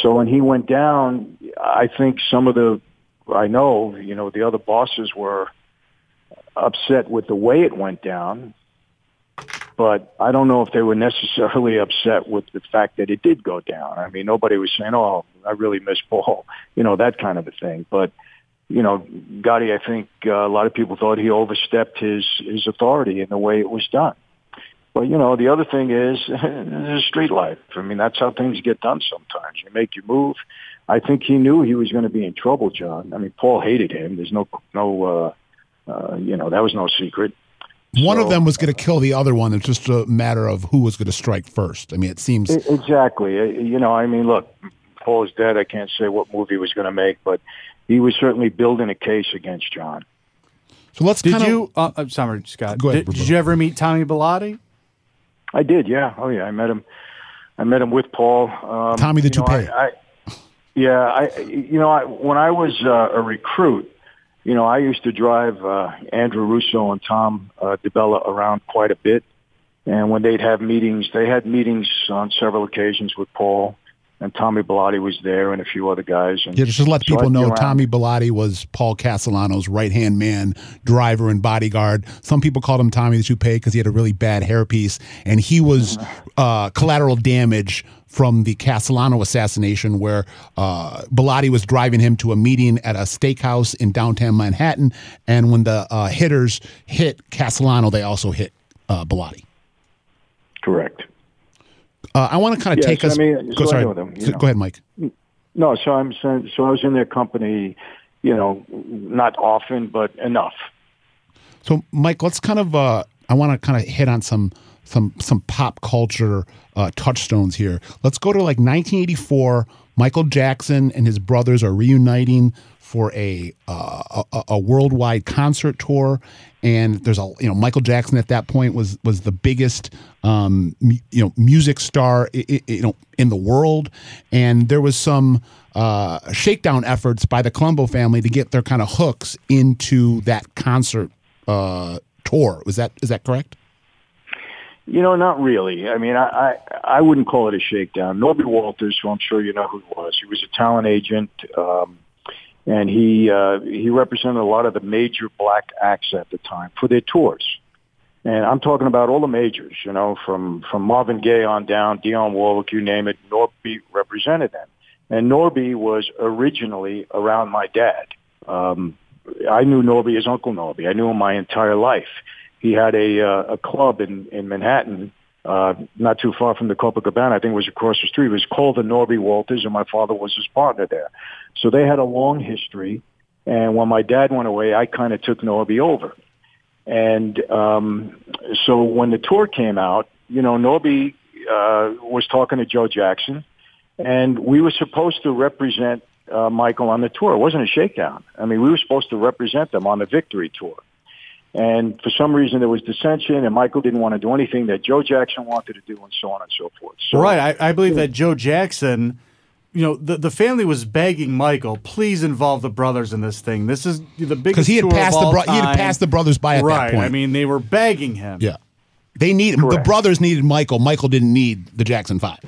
so when he went down, I think some of the, I know, you know, the other bosses were upset with the way it went down, but I don't know if they were necessarily upset with the fact that it did go down. I mean, nobody was saying, oh, I really miss Paul, you know, that kind of a thing. But, you know, Gotti, I think uh, a lot of people thought he overstepped his, his authority in the way it was done. Well, you know, the other thing is, is street life. I mean, that's how things get done sometimes. You make your move. I think he knew he was going to be in trouble, John. I mean, Paul hated him. There's no, no, uh, uh, you know, that was no secret. One so, of them was going to kill the other one. It's just a matter of who was going to strike first. I mean, it seems. Exactly. You know, I mean, look, Paul is dead. I can't say what movie he was going to make, but he was certainly building a case against John. So let's did kind you, of. Uh, I'm sorry, Scott. Go ahead, did, did you ever meet Tommy Bellotti? I did, yeah. Oh, yeah. I met him. I met him with Paul. Um, Tommy the Toupee. I, I, yeah, I. You know, I, when I was uh, a recruit, you know, I used to drive uh, Andrew Russo and Tom uh, DiBello around quite a bit. And when they'd have meetings, they had meetings on several occasions with Paul. and Tommy Bellotti was there, and a few other guys. And yeah, just to let so people I'd know, Tommy Bellotti was Paul Castellano's right-hand man, driver and bodyguard. Some people called him Tommy the Toupee because he had a really bad hairpiece, and he was uh, collateral damage from the Castellano assassination, where uh, Bellotti was driving him to a meeting at a steakhouse in downtown Manhattan, and when the uh, hitters hit Castellano, they also hit uh, Bellotti. Correct. Uh, I want to kind of yeah, take so us. I mean, so go, sorry. I them, so, go ahead, Mike. No, so I'm so I was in their company, you know, not often, but enough. So, Mike, let's kind of. Uh, I want to kind of hit on some some some pop culture uh, touchstones here. Let's go to like nineteen eighty-four. Michael Jackson and his brothers are reuniting for a, uh, a a worldwide concert tour, and there's a you know Michael Jackson at that point was was the biggest um, mu you know music star I I you know in the world, and there was some uh, shakedown efforts by the Colombo family to get their kind of hooks into that concert uh, tour. Was that is that correct? You know, not really. I mean, I, I I wouldn't call it a shakedown. Norby Walters, who I'm sure you know who he was, he was a talent agent. Um, And he uh, he represented a lot of the major black acts at the time for their tours, and I'm talking about all the majors, you know, from from Marvin Gaye on down, Dionne Warwick, you name it. Norby represented them, and Norby was originally around my dad. Um, I knew Norby as Uncle Norby. I knew him my entire life. He had a uh, a club in in Manhattan, uh, not too far from the Copacabana. I think it was across the street. It was called the Norby Walters, and my father was his partner there. So they had a long history, and when my dad went away, I kind of took Norby over. And um, so when the tour came out, you know, Norby uh, was talking to Joe Jackson, and we were supposed to represent uh, Michael on the tour. It wasn't a shakedown. I mean, we were supposed to represent them on the victory tour. And for some reason, there was dissension, and Michael didn't want to do anything that Joe Jackson wanted to do, and so on and so forth. So, right. I, I believe that Joe Jackson... You know, the, the family was begging Michael, please involve the brothers in this thing. This is the biggest Because he had tour passed of all the time. He had passed the brothers by at right. that point. I mean, they were begging him. Yeah. They need correct. The brothers needed Michael. Michael didn't need the Jackson Five.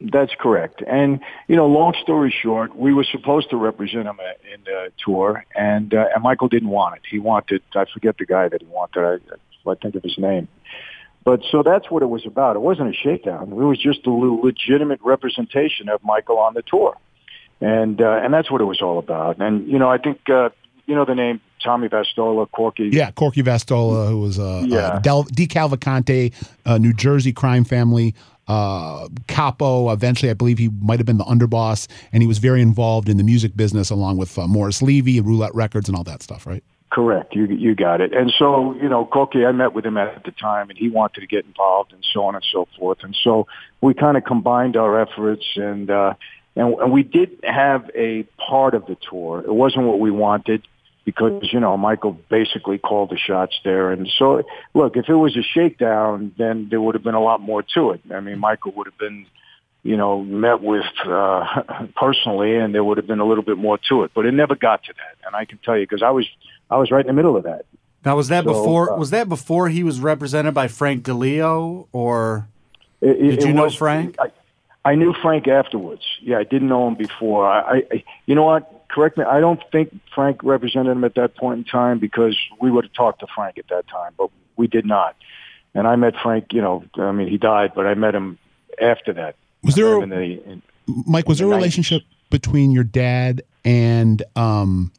That's correct. And, you know, long story short, we were supposed to represent him in the tour, and, uh, and Michael didn't want it. He wanted, I forget the guy that he wanted, I, I think of his name. But so that's what it was about. It wasn't a shakedown. It was just a legitimate representation of Michael on the tour. And uh, and that's what it was all about. And, you know, I think, uh, you know, the name Tommy Vastola, Corky. Yeah, Corky Vastola, who was uh, yeah. a DeCalvacante, uh, New Jersey crime family, uh, capo. Eventually, I believe he might have been the underboss. And he was very involved in the music business, along with uh, Morris Levy, Roulette Records, and all that stuff, right? Correct. You you got it. And so, you know, Corky, I met with him at the time, and he wanted to get involved and so on and so forth. And so we kind of combined our efforts, and, uh, and and we did have a part of the tour. It wasn't what we wanted because, you know, Michael basically called the shots there. And so, look, if it was a shakedown, then there would have been a lot more to it. I mean, Michael would have been, you know, met with uh, personally, and there would have been a little bit more to it. But it never got to that, and I can tell you because I was – I was right in the middle of that. Now, was that so, before? Uh, was that before he was represented by Frank DeLeo, or it, it, did you know was, Frank? I, I knew Frank afterwards. Yeah, I didn't know him before. I, I, you know what? Correct me. I don't think Frank represented him at that point in time because we would have talked to Frank at that time, but we did not. And I met Frank. You know, I mean, he died, but I met him after that. Was there, a, in the, in, Mike? Was in there a relationship between your dad and? Um,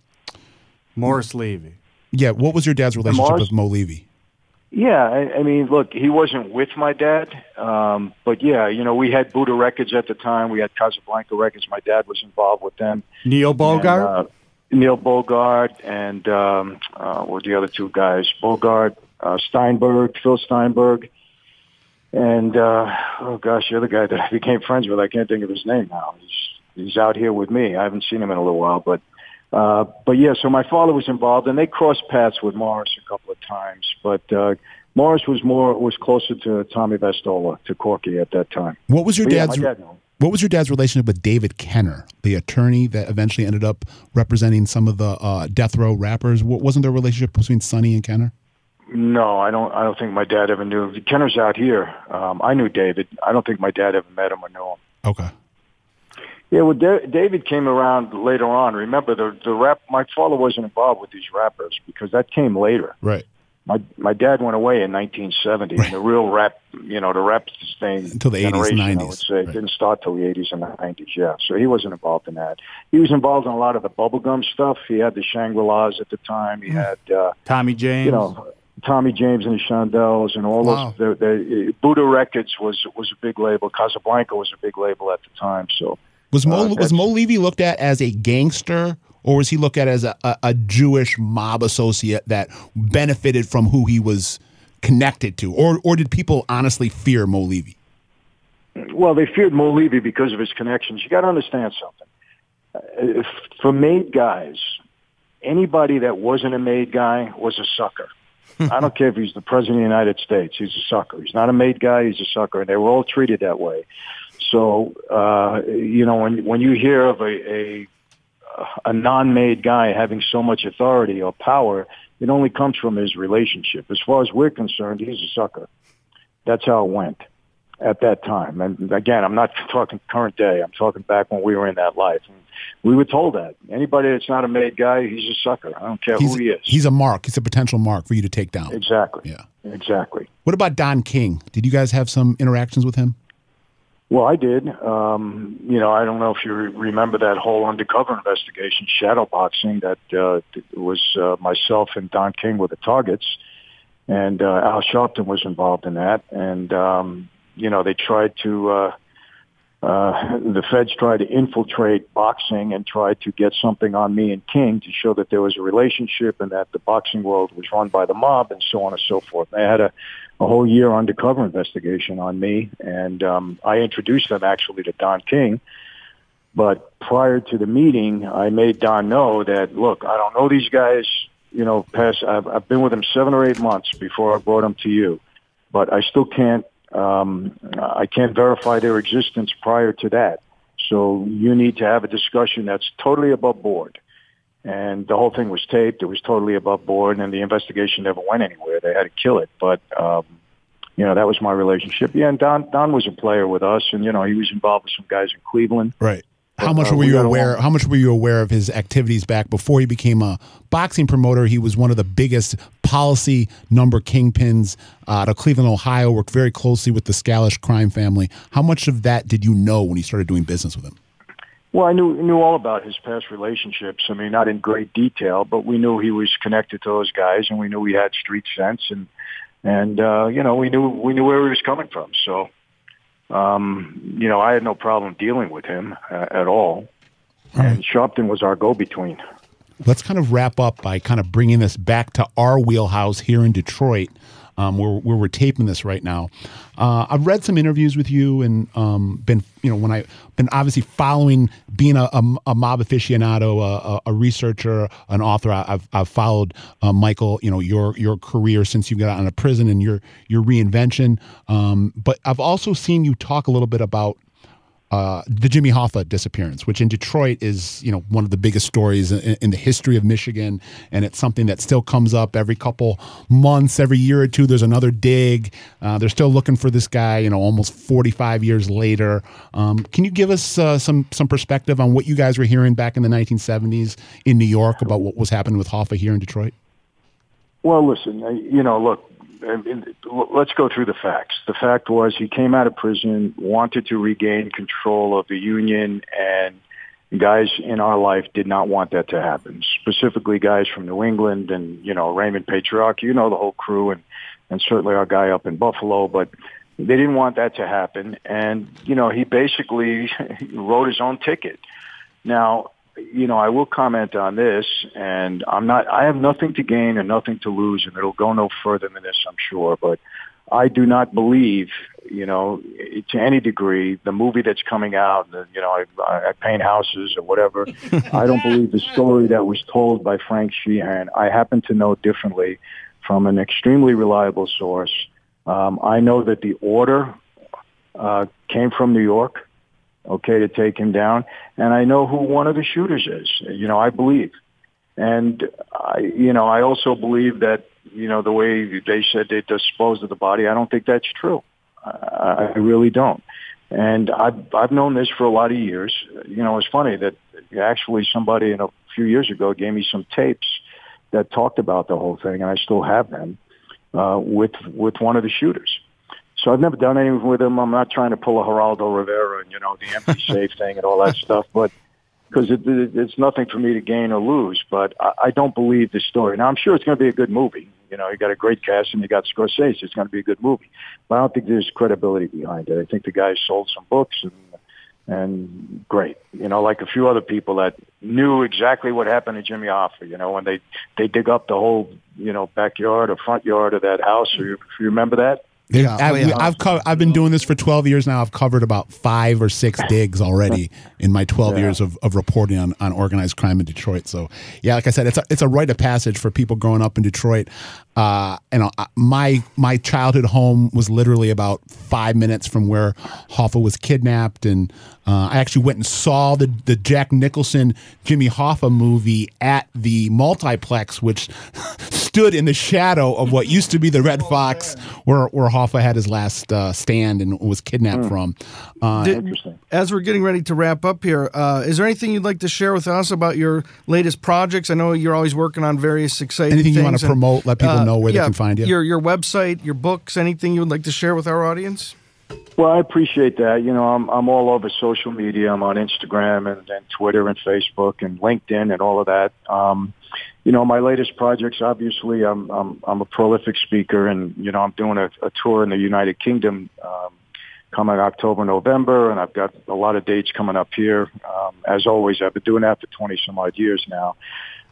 Morris Levy. Yeah, what was your dad's relationship Morris, with Mo Levy? Yeah, I, I mean, look, he wasn't with my dad, um, but yeah, you know, we had Buddha Records at the time. We had Casablanca Records. My dad was involved with them. Neil Bogart? And, uh, Neil Bogart and um, uh, what were the other two guys? Bogart, uh, Steinberg, Phil Steinberg, and, uh, oh gosh, the other guy that I became friends with, I can't think of his name now. He's, he's out here with me. I haven't seen him in a little while, but... Uh, but yeah, so my father was involved, and they crossed paths with Morris a couple of times. But uh, Morris was more was closer to Tommy Vastola, to Corky at that time. What was your but dad's? Yeah, dad what was your dad's relationship with David Kenner, the attorney that eventually ended up representing some of the uh, death row rappers? What wasn't their relationship between Sonny and Kenner? No, I don't. I don't think my dad ever knew Kenner's out here. Um, I knew David. I don't think my dad ever met him or knew him. Okay. Yeah, well, da- David came around later on. Remember, the the rap. My father wasn't involved with these rappers because that came later. Right. My my dad went away in nineteen seventy. Right. The real rap, you know, the rap thing until the eighties, nineties. I would say. Right. It didn't start till the eighties and the nineties. Yeah, so he wasn't involved in that. He was involved in a lot of the bubblegum stuff. He had the Shangri-Las at the time. He mm. had uh, Tommy James. You know, Tommy James and the Shondells and all wow. those. They, they, Buddha Records was was a big label. Casablanca was a big label at the time. So was Mo uh, was Mo Levy looked at as a gangster? Or was he looked at as a, a, a Jewish mob associate that benefited from who he was connected to? Or or did people honestly fear Mo Levy? Well, they feared Mo Levy because of his connections. You got to understand something. If, for made guys, anybody that wasn't a made guy was a sucker. I don't care if he's the president of the United States. He's a sucker. He's not a made guy. He's a sucker. And they were all treated that way. So, uh, you know, when, when you hear of a... a a non-made guy having so much authority or power, it only comes from his relationship. As far as we're concerned, he's a sucker. That's how it went at that time. And again, I'm not talking current day. I'm talking back when we were in that life. And we were told that. Anybody that's not a made guy, he's a sucker. I don't care he's, who he is. He's a mark. He's a potential mark for you to take down. Exactly. Yeah. Exactly. What about Don King? Did you guys have some interactions with him? Well, I did. Um, you know, I don't know if you re- remember that whole undercover investigation, shadow boxing, that uh, th- was uh, myself and Don King were the targets, and uh, Al Sharpton was involved in that. And, um, you know, they tried to, uh, uh, the feds tried to infiltrate boxing and tried to get something on me and King to show that there was a relationship and that the boxing world was run by the mob and so on and so forth. They had a a whole year undercover investigation on me, and um, I introduced them actually to Don King. But prior to the meeting, I made Don know that, look, I don't know these guys, you know, past, I've, I've been with them seven or eight months before I brought them to you, but I still can't, um, I can't verify their existence prior to that. So you need to have a discussion that's totally above board. And the whole thing was taped. It was totally above board, and the investigation never went anywhere. They had to kill it. But, um, you know, that was my relationship. Yeah, and Don Don was a player with us, and, you know, he was involved with some guys in Cleveland. Right. But, how much uh, were we you aware? How much were you aware of his activities back before he became a boxing promoter? He was one of the biggest policy number kingpins out of Cleveland, Ohio. Worked very closely with the Scalish crime family. How much of that did you know when you started doing business with him? Well, I knew knew all about his past relationships. I mean, not in great detail, but we knew he was connected to those guys, and we knew he had street sense, and and uh, you know, we knew we knew where he was coming from. So, um, you know, I had no problem dealing with him uh, at all. all right. And Sharpton was our go-between. Let's kind of wrap up by kind of bringing this back to our wheelhouse here in Detroit, um, where, where we're taping this right now. Uh, I've read some interviews with you and um, been, you know, when I been obviously following being a, a, a mob aficionado, a, a researcher, an author. I, I've I've followed uh, Michael, you know, your your career since you got out of prison and your your reinvention. Um, but I've also seen you talk a little bit about Uh, the Jimmy Hoffa disappearance, which in Detroit is, you know, one of the biggest stories in, in the history of Michigan, and it's something that still comes up every couple months, every year or two. There's another dig. Uh, they're still looking for this guy, you know, almost forty-five years later. Um, can you give us uh, some some perspective on what you guys were hearing back in the nineteen seventies in New York about what was happening with Hoffa here in Detroit? Well, listen, you know, look, I mean, let's go through the facts. The fact was he came out of prison, wanted to regain control of the union, and guys in our life did not want that to happen, specifically guys from New England and, you know, Raymond Patriarch, you know, the whole crew, and, and certainly our guy up in Buffalo, but they didn't want that to happen. And, you know, he basically wrote his own ticket. Now, you know, I will comment on this, and I'm not, I have nothing to gain and nothing to lose, and it'll go no further than this, I'm sure, but I do not believe, you know, to any degree, the movie that's coming out, you know, I, I paint houses or whatever. I don't believe the story that was told by Frank Sheehan. I happen to know differently from an extremely reliable source. Um, I know that the order uh, came from New York. Okay, to take him down. And I know who one of the shooters is, you know, I believe. And, I, you know, I also believe that, you know, the way they said they disposed of the body, I don't think that's true. I, I really don't. And I've, I've known this for a lot of years. You know, it's funny that actually somebody in a few years ago gave me some tapes that talked about the whole thing, and I still have them uh, with with one of the shooters. So I've never done anything with him. I'm not trying to pull a Geraldo Rivera and, you know, the empty safe thing and all that stuff, but because it, it, it's nothing for me to gain or lose. But I, I don't believe the story. Now, I'm sure it's going to be a good movie. You know, you got a great cast and you got Scorsese. It's going to be a good movie. But I don't think there's credibility behind it. I think the guy sold some books and, and great. You know, like a few other people that knew exactly what happened to Jimmy Hoffa, you know, when they, they dig up the whole, you know, backyard or front yard of that house. Or you, you remember that? Yeah, I, yeah. I've co- I've been doing this for twelve years now. I've covered about five or six digs already in my twelve yeah. years of, of reporting on, on organized crime in Detroit. So, yeah, like I said, it's a, it's a rite of passage for people growing up in Detroit. Uh, and uh, my my childhood home was literally about five minutes from where Hoffa was kidnapped. And uh, I actually went and saw the, the Jack Nicholson, Jimmy Hoffa movie at the multiplex, which stood in the shadow of what used to be the Red Fox, where, where Hoffa had his last uh, stand and was kidnapped mm. from. Uh, Did, interesting. As we're getting ready to wrap up here, uh, is there anything you'd like to share with us about your latest projects? I know you're always working on various exciting anything things. Anything you want to and, promote, let people uh, know where yeah, they can find you. Your your website, your books, anything you would like to share with our audience? Well, I appreciate that. You know, I'm I'm all over social media. I'm on Instagram and, and Twitter and Facebook and LinkedIn and all of that. Um, you know, my latest projects, obviously, I'm I'm I'm a prolific speaker, and you know, I'm doing a, a tour in the United Kingdom um, coming October, November, and I've got a lot of dates coming up here. Um, as always, I've been doing that for twenty some odd years now.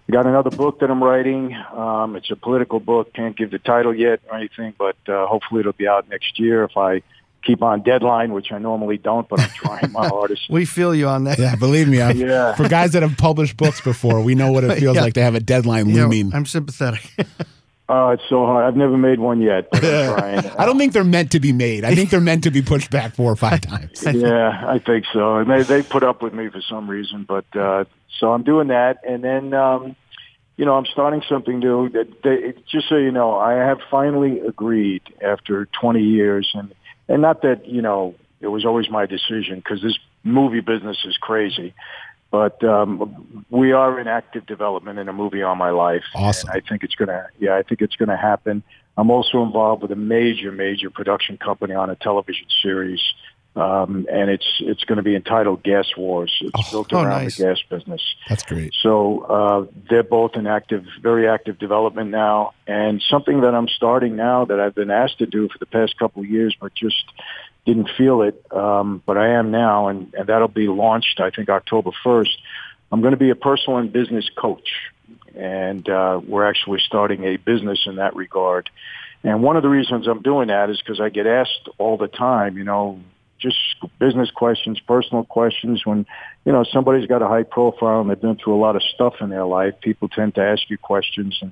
I got another book that I'm writing. Um, it's a political book. Can't give the title yet or anything, but uh, hopefully it'll be out next year if I keep on deadline, which I normally don't, but I'm trying my hardest. We feel you on that. Yeah, believe me. Yeah. For guys that have published books before, we know what it feels yeah. like to have a deadline yeah, looming. I'm sympathetic. Oh, uh, it's so hard. I've never made one yet, but I'm trying. I don't think they're meant to be made. I think they're meant to be pushed back four or five times. Yeah, I think so. And they, they put up with me for some reason, but uh, so I'm doing that. And then, um, you know, I'm starting something new. That they, just so you know, I have finally agreed after twenty years, and, and not that, you know, it was always my decision because this movie business is crazy. But um, we are in active development in a movie on my life. Awesome. And I think it's gonna. Yeah, I think it's gonna happen. I'm also involved with a major, major production company on a television series, um, and it's it's going to be entitled Gas Wars. It's oh, built around oh, nice. the gas business. That's great. So uh, they're both in active, very active development now, and something that I'm starting now that I've been asked to do for the past couple of years, but just didn't feel it, um, but I am now, and, and that'll be launched, I think, October first. I'm going to be a personal and business coach, and uh, we're actually starting a business in that regard. And one of the reasons I'm doing that is because I get asked all the time, you know, just business questions, personal questions. When, you know, somebody's got a high profile and they've been through a lot of stuff in their life, people tend to ask you questions. And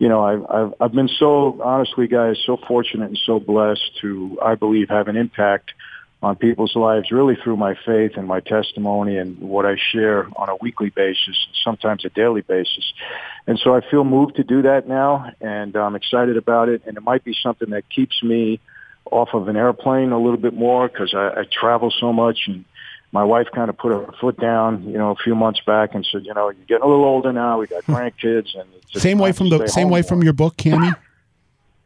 you know, I've, I've, I've been so, honestly, guys, so fortunate and so blessed to, I believe, have an impact on people's lives really through my faith and my testimony and what I share on a weekly basis, sometimes a daily basis. And so I feel moved to do that now, and I'm excited about it. And it might be something that keeps me off of an airplane a little bit more because I, I travel so much, and my wife kind of put her foot down, you know, a few months back and said, you know, you're getting a little older now. We got grandkids, and it's just same way from the same way more. from your book, Cammie.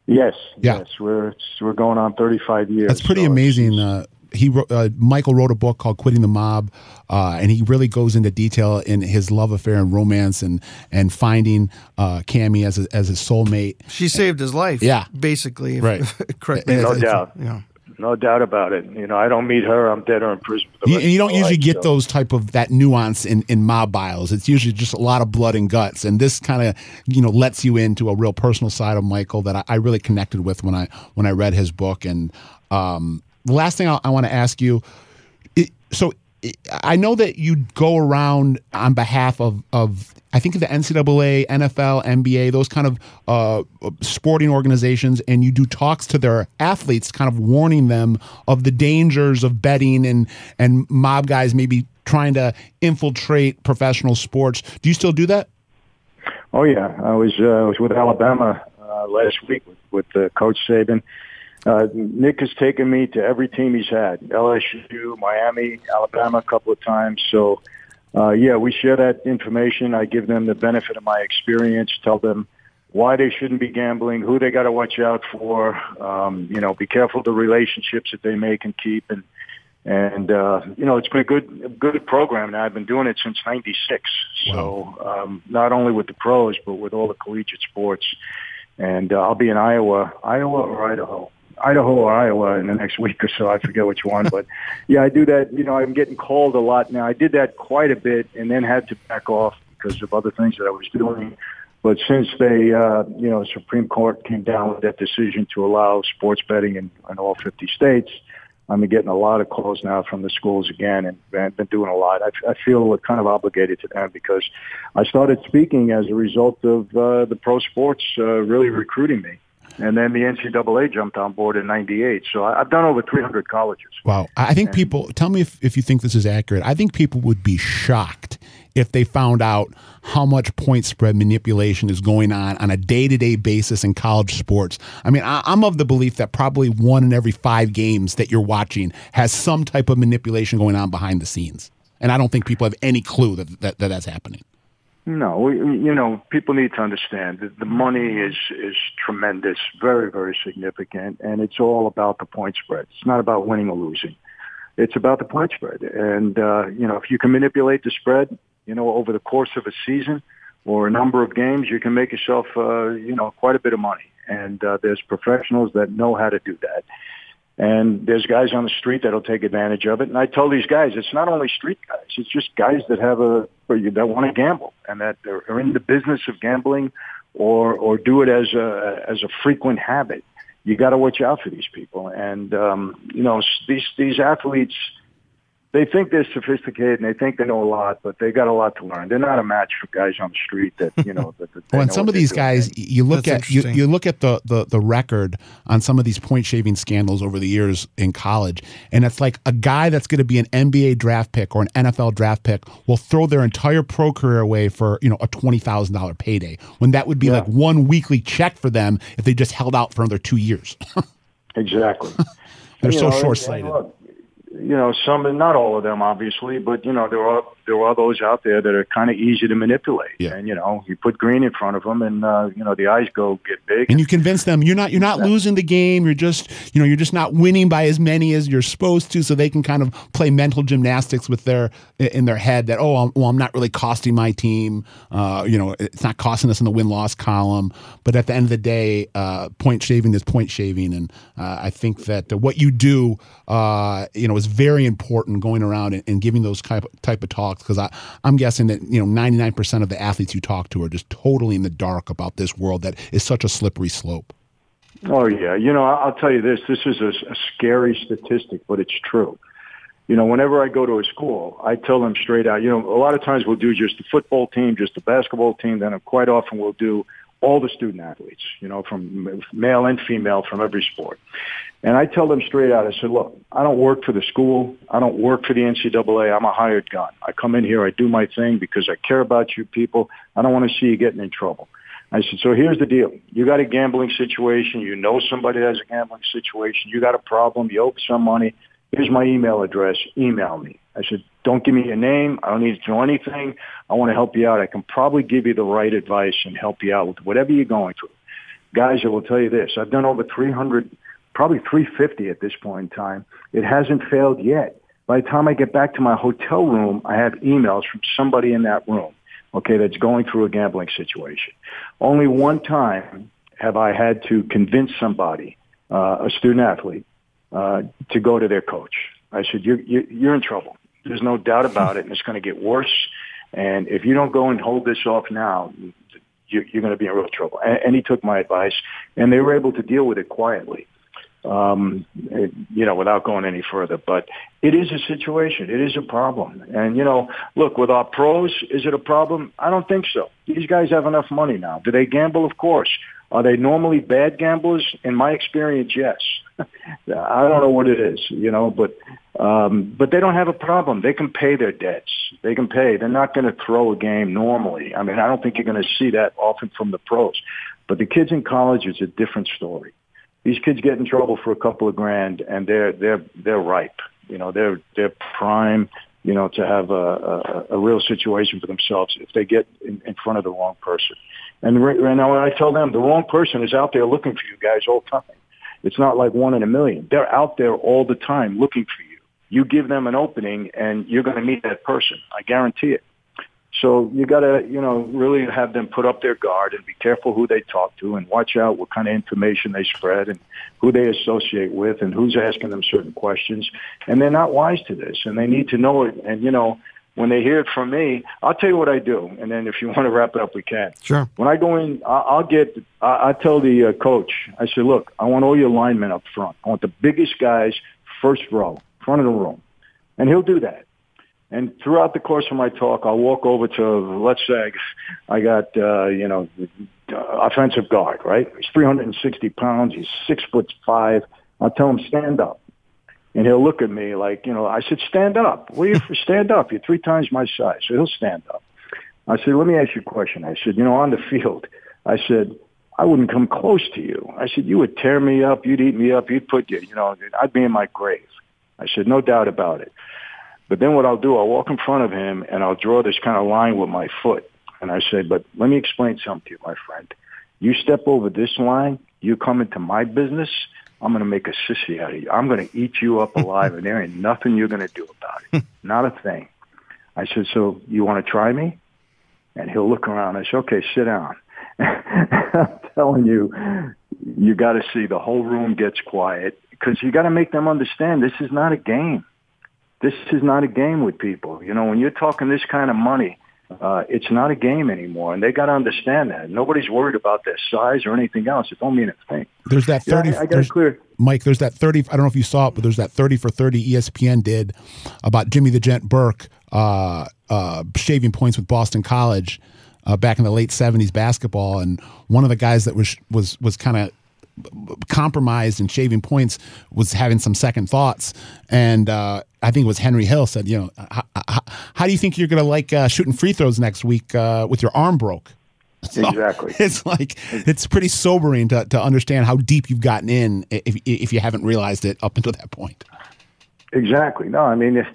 Yes, yeah. yes, we're we're going on thirty-five years. That's pretty so amazing. Uh, he wrote, uh, Michael wrote a book called Quitting the Mob, uh, and he really goes into detail in his love affair and romance, and and finding uh, Cammie as a, as his soulmate. She saved his life. Yeah, basically, right. If, correct me, no doubt. Yeah. No doubt about it. You know, I don't meet her, I'm dead or in prison. You, and you don't usually life, get so. those type of that nuance in, in mob bios. It's usually just a lot of blood and guts. And this kind of, you know, lets you into a real personal side of Michael that I, I really connected with when I when I read his book. And um, the last thing I, I want to ask you, it, so it, I know that you go around on behalf of, of I think, the N C double A, N F L, N B A, those kind of uh, sporting organizations, and you do talks to their athletes, kind of warning them of the dangers of betting and, and mob guys maybe trying to infiltrate professional sports. Do you still do that? Oh, yeah. I was, uh, I was with Alabama uh, last week with, with uh, Coach Saban. Uh, Nick has taken me to every team he's had, L S U, Miami, Alabama a couple of times. So, uh, yeah, we share that information. I give them the benefit of my experience, tell them why they shouldn't be gambling, who they got to watch out for, um, you know, be careful of the relationships that they make and keep. And, and uh, you know, it's been a good, good program, and I've been doing it since ninety-six. Wow. So um, not only with the pros, but with all the collegiate sports. And uh, I'll be in Iowa, Iowa or Idaho. Idaho or Iowa in the next week or so. I forget which one, but yeah, I do that. You know, I'm getting called a lot now. I did that quite a bit and then had to back off because of other things that I was doing. But since they, uh, you know, Supreme Court came down with that decision to allow sports betting in, in all fifty states, I'm getting a lot of calls now from the schools again, and I've been doing a lot. I, I feel kind of obligated to them because I started speaking as a result of uh, the pro sports uh, really recruiting me. And then the N C double A jumped on board in ninety-eight. So I've done over three hundred colleges. Wow. I think and, people, tell me if, if you think this is accurate. I think people would be shocked if they found out how much point spread manipulation is going on on a day-to-day basis in college sports. I mean, I, I'm of the belief that probably one in every five games that you're watching has some type of manipulation going on behind the scenes. And I don't think people have any clue that, that, that that's happening. No, we, you know, people need to understand that the money is, is tremendous, very, very significant, and it's all about the point spread. It's not about winning or losing. It's about the point spread. And, uh, you know, if you can manipulate the spread, you know, over the course of a season or a number of games, you can make yourself, uh, you know, quite a bit of money. And uh, there's professionals that know how to do that. And there's guys on the street that'll take advantage of it. And I tell these guys, it's not only street guys. It's just guys that have a, that want to gamble and that are in the business of gambling or, or do it as a, as a frequent habit. You got to watch out for these people. And, um, you know, these, these athletes, they think they're sophisticated and they think they know a lot, but they got a lot to learn. They're not a match for guys on the street that, you know, that, that well, and some of these guys, you look at you, you look at the, the the record on some of these point shaving scandals over the years in college, and it's like a guy that's going to be an N B A draft pick or an N F L draft pick will throw their entire pro career away for, you know, a twenty thousand dollar payday when that would be yeah. like one weekly check for them if they just held out for another two years. Exactly. They're you so know, short-sighted. You know, some, not all of them, obviously, but, you know, there are there are those out there that are kind of easy to manipulate. Yeah. And, you know, you put green in front of them and, uh, you know, the eyes go get big. And you convince them you're not you're not losing the game. You're just, you know, you're just not winning by as many as you're supposed to. So they can kind of play mental gymnastics with their in their head that, oh, I'm, well, I'm not really costing my team. Uh, you know, it's not costing us in the win-loss column. But at the end of the day, uh, point shaving is point shaving. And uh, I think that uh, what you do, uh, you know, is very important going around and, and giving those type, type of talks, because I'm guessing that, you know, ninety-nine percent of the athletes you talk to are just totally in the dark about this world that is such a slippery slope. Oh, yeah. You know, I'll tell you this. This is a, a scary statistic, but it's true. You know, whenever I go to a school, I tell them straight out, you know, a lot of times we'll do just the football team, just the basketball team, then quite often we'll do all the student athletes, you know, from male and female, from every sport. And I tell them straight out, I said, look, I don't work for the school. I don't work for the N C double A. I'm a hired gun. I come in here, I do my thing because I care about you people. I don't want to see you getting in trouble. I said, so here's the deal. You got a gambling situation. You know somebody that has a gambling situation. You got a problem. You owe some money. Here's my email address. Email me. I said, don't give me your name. I don't need to know anything. I want to help you out. I can probably give you the right advice and help you out with whatever you're going through. Guys, I will tell you this. I've done over three hundred, probably three fifty at this point in time. It hasn't failed yet. By the time I get back to my hotel room, I have emails from somebody in that room, okay, that's going through a gambling situation. Only one time have I had to convince somebody, uh, a student athlete, uh, to go to their coach. I said, you're, you're in trouble. There's no doubt about it, and it's going to get worse. And if you don't go and hold this off now, you're going to be in real trouble. And he took my advice, and they were able to deal with it quietly, um, you know, without going any further. But it is a situation. It is a problem. And, you know, look, with our pros, is it a problem? I don't think so. These guys have enough money now. Do they gamble? Of course. Are they normally bad gamblers? In my experience, yes. I don't know what it is, you know, but um, but they don't have a problem. They can pay their debts. They can pay. They're not going to throw a game normally. I mean, I don't think you're going to see that often from the pros. But the kids in college, it's a different story. these kids get in trouble for a couple of grand, and they're they're they're ripe. You know, they're they're prime. You know, to have a, a, a real situation for themselves if they get in, in front of the wrong person. And right, right now, I tell them the wrong person is out there looking for you guys all the time. It's not like one in a million. They're out there all the time looking for you. You give them an opening, and you're going to meet that person. I guarantee it. So you got to, you know, really have them put up their guard and be careful who they talk to and watch out what kind of information they spread and who they associate with and who's asking them certain questions. And they're not wise to this, and they need to know it. And, you know, when they hear it from me, I'll tell you what I do. And then if you want to wrap it up, we can. Sure. When I go in, I'll get – I tell the coach, I say, look, I want all your linemen up front. I want the biggest guys first row, front of the room. And he'll do that. And throughout the course of my talk, I'll walk over to, let's say, I got, uh, you know, offensive guard, right? He's three hundred sixty pounds. He's six foot five. I'll tell him, stand up. And he'll look at me like, you know, I said, stand up. Well, you stand up. You're three times my size. So he'll stand up. I said, let me ask you a question. I said, you know, on the field, I said, I wouldn't come close to you. I said, you would tear me up. You'd eat me up. You'd put you, you know, I'd be in my grave. I said, no doubt about it. But then what I'll do, I'll walk in front of him, and I'll draw this kind of line with my foot. And I say, but let me explain something to you, my friend. You step over this line, you come into my business, I'm going to make a sissy out of you. I'm going to eat you up alive, and there ain't nothing you're going to do about it. Not a thing. I said, so you want to try me? And he'll look around. I said, okay, sit down. I'm telling you, you got to see the whole room gets quiet because you got to make them understand this is not a game. This is not a game with people. You know, when you're talking this kind of money, uh, it's not a game anymore. And they got to understand that. Nobody's worried about their size or anything else. It don't mean a thing. There's that thirty. Yeah, I, I got it clear. Mike, there's that thirty. I don't know if you saw it, but there's that thirty for thirty E S P N did about Jimmy the Gent Burke uh, uh, shaving points with Boston College uh, back in the late seventies basketball. And one of the guys that was was was kind of compromised and shaving points was having some second thoughts. And uh, I think it was Henry Hill said, you know, how, how, how do you think you're going to like uh, shooting free throws next week uh, with your arm broke? So exactly. It's like, it's pretty sobering to, to understand how deep you've gotten in if, if you haven't realized it up until that point. Exactly. No, I mean, if,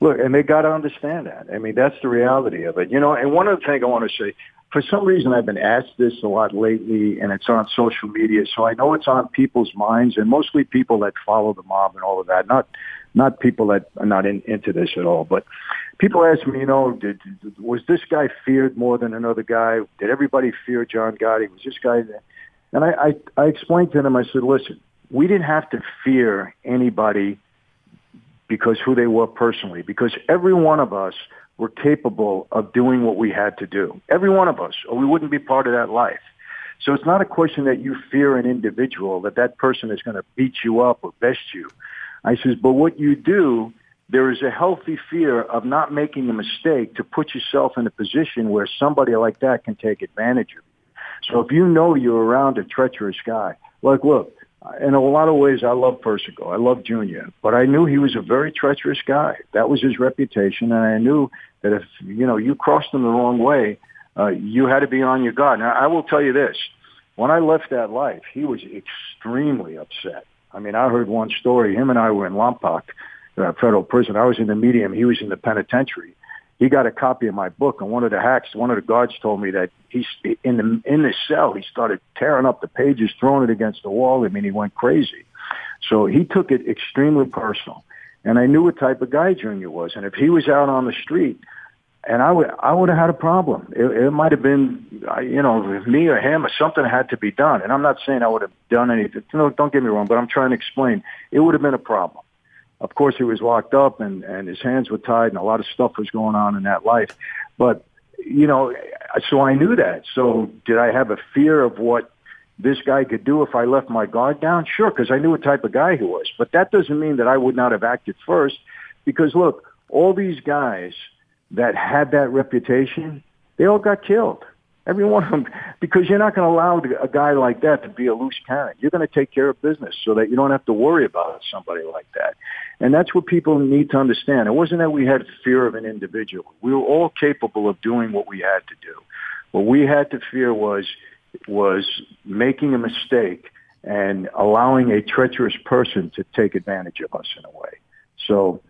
look, and they got to understand that. I mean, that's the reality of it, you know, and one other thing I want to say, for some reason, I've been asked this a lot lately, and it's on social media, so I know it's on people's minds, and mostly people that follow the mob and all of that, not not people that are not in, into this at all. But people ask me, you know, did, was this guy feared more than another guy? Did everybody fear John Gotti? Was this guy there? And I, I, I explained to them, I said, listen, we didn't have to fear anybody because who they were personally, because every one of us were capable of doing what we had to do. Every one of us, or we wouldn't be part of that life. So it's not a question that you fear an individual, that that person is going to beat you up or best you. I says, but what you do, there is a healthy fear of not making a mistake to put yourself in a position where somebody like that can take advantage of you. So if you know you're around a treacherous guy, like, look, in a lot of ways, I love Persico. I love Junior. But I knew he was a very treacherous guy. That was his reputation. And I knew that if, you know, you crossed him the wrong way, uh, you had to be on your guard. Now, I will tell you this. When I left that life, he was extremely upset. I mean, I heard one story. Him and I were in Lompoc, uh, federal prison. I was in the medium. He was in the penitentiary. He got a copy of my book, and one of the hacks, one of the guards told me that he's in the in the cell. He started tearing up the pages, throwing it against the wall. I mean, he went crazy. So he took it extremely personal, and I knew what type of guy Junior was. And if he was out on the street, and I would I would have had a problem. It, it might have been, you know, me or him or something had to be done. And I'm not saying I would have done anything. No, don't get me wrong, but I'm trying to explain. It would have been a problem. Of course, he was locked up, and, and his hands were tied, and a lot of stuff was going on in that life. But, you know, so I knew that. So did I have a fear of what this guy could do if I left my guard down? Sure, because I knew what type of guy he was. But that doesn't mean that I would not have acted first because, look, all these guys that had that reputation, they all got killed. Every one of them, because you're not going to allow a guy like that to be a loose cannon. You're going to take care of business so that you don't have to worry about somebody like that. And that's what people need to understand. It wasn't that we had fear of an individual. We were all capable of doing what we had to do. What we had to fear was was making a mistake and allowing a treacherous person to take advantage of us in a way. So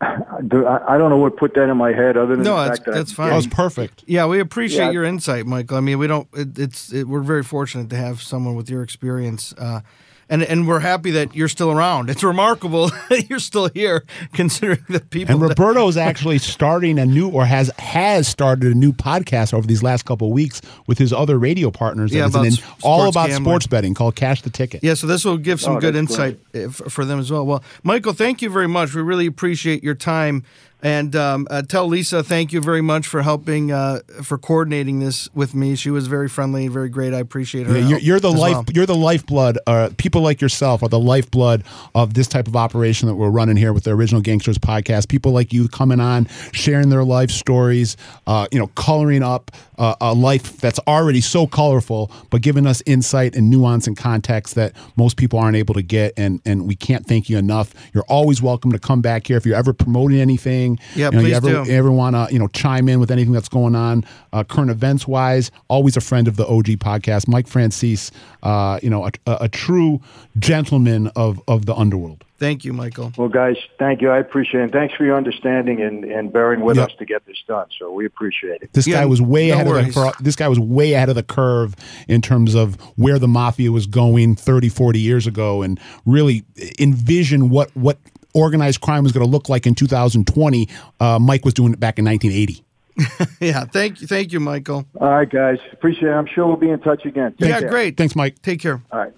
I don't know what put that in my head other than no, the fact that's, that that's I, fine. That was perfect. Yeah, we appreciate yeah. your insight, Michael. I mean, we don't. It, it's it, we're very fortunate to have someone with your experience, uh, and and we're happy that you're still around. It's remarkable that you're still here, considering the people. And Roberto's actually starting a new, or has has started a new podcast over these last couple of weeks with his other radio partners. Yeah, about in, all about gambling. Sports betting, called Cash the Ticket. Yeah, so this will give some oh, good insight great. for them as well. Well, Michael, thank you very much. We really appreciate your. Your time, and um, uh, tell Lisa thank you very much for helping uh, for coordinating this with me. She was very friendly and very great. I appreciate her. Yeah, you're, you're the life. Well. You're the lifeblood. Uh, people like yourself are the lifeblood of this type of operation that we're running here with the Original Gangsters podcast. People like you coming on, sharing their life stories, uh, you know, coloring up uh, a life that's already so colorful, but giving us insight and nuance and context that most people aren't able to get. And and we can't thank you enough. You're always welcome to come back here if you're ever promoting anything. Yeah, you know, please you ever, do. You ever want to you know chime in with anything that's going on uh, current events wise? Always a friend of the O G podcast, Mike Franzese. Uh, you know, a, a true gentleman of of the underworld. Thank you, Michael. Well, guys, thank you. I appreciate it. Thanks for your understanding and, and bearing with yep. us to get this done. So we appreciate it. This yeah, guy was way no ahead worries. of the, this guy was way ahead of the curve in terms of where the mafia was going thirty, forty years ago, and really envision what what. organized crime was going to look like in two thousand twenty. Uh, Mike was doing it back in nineteen eighty. Yeah, thank you, thank you, Michael. All right, guys, appreciate it. I'm sure we'll be in touch again. Take yeah, care. Great. Thanks, Mike. Take care. All right.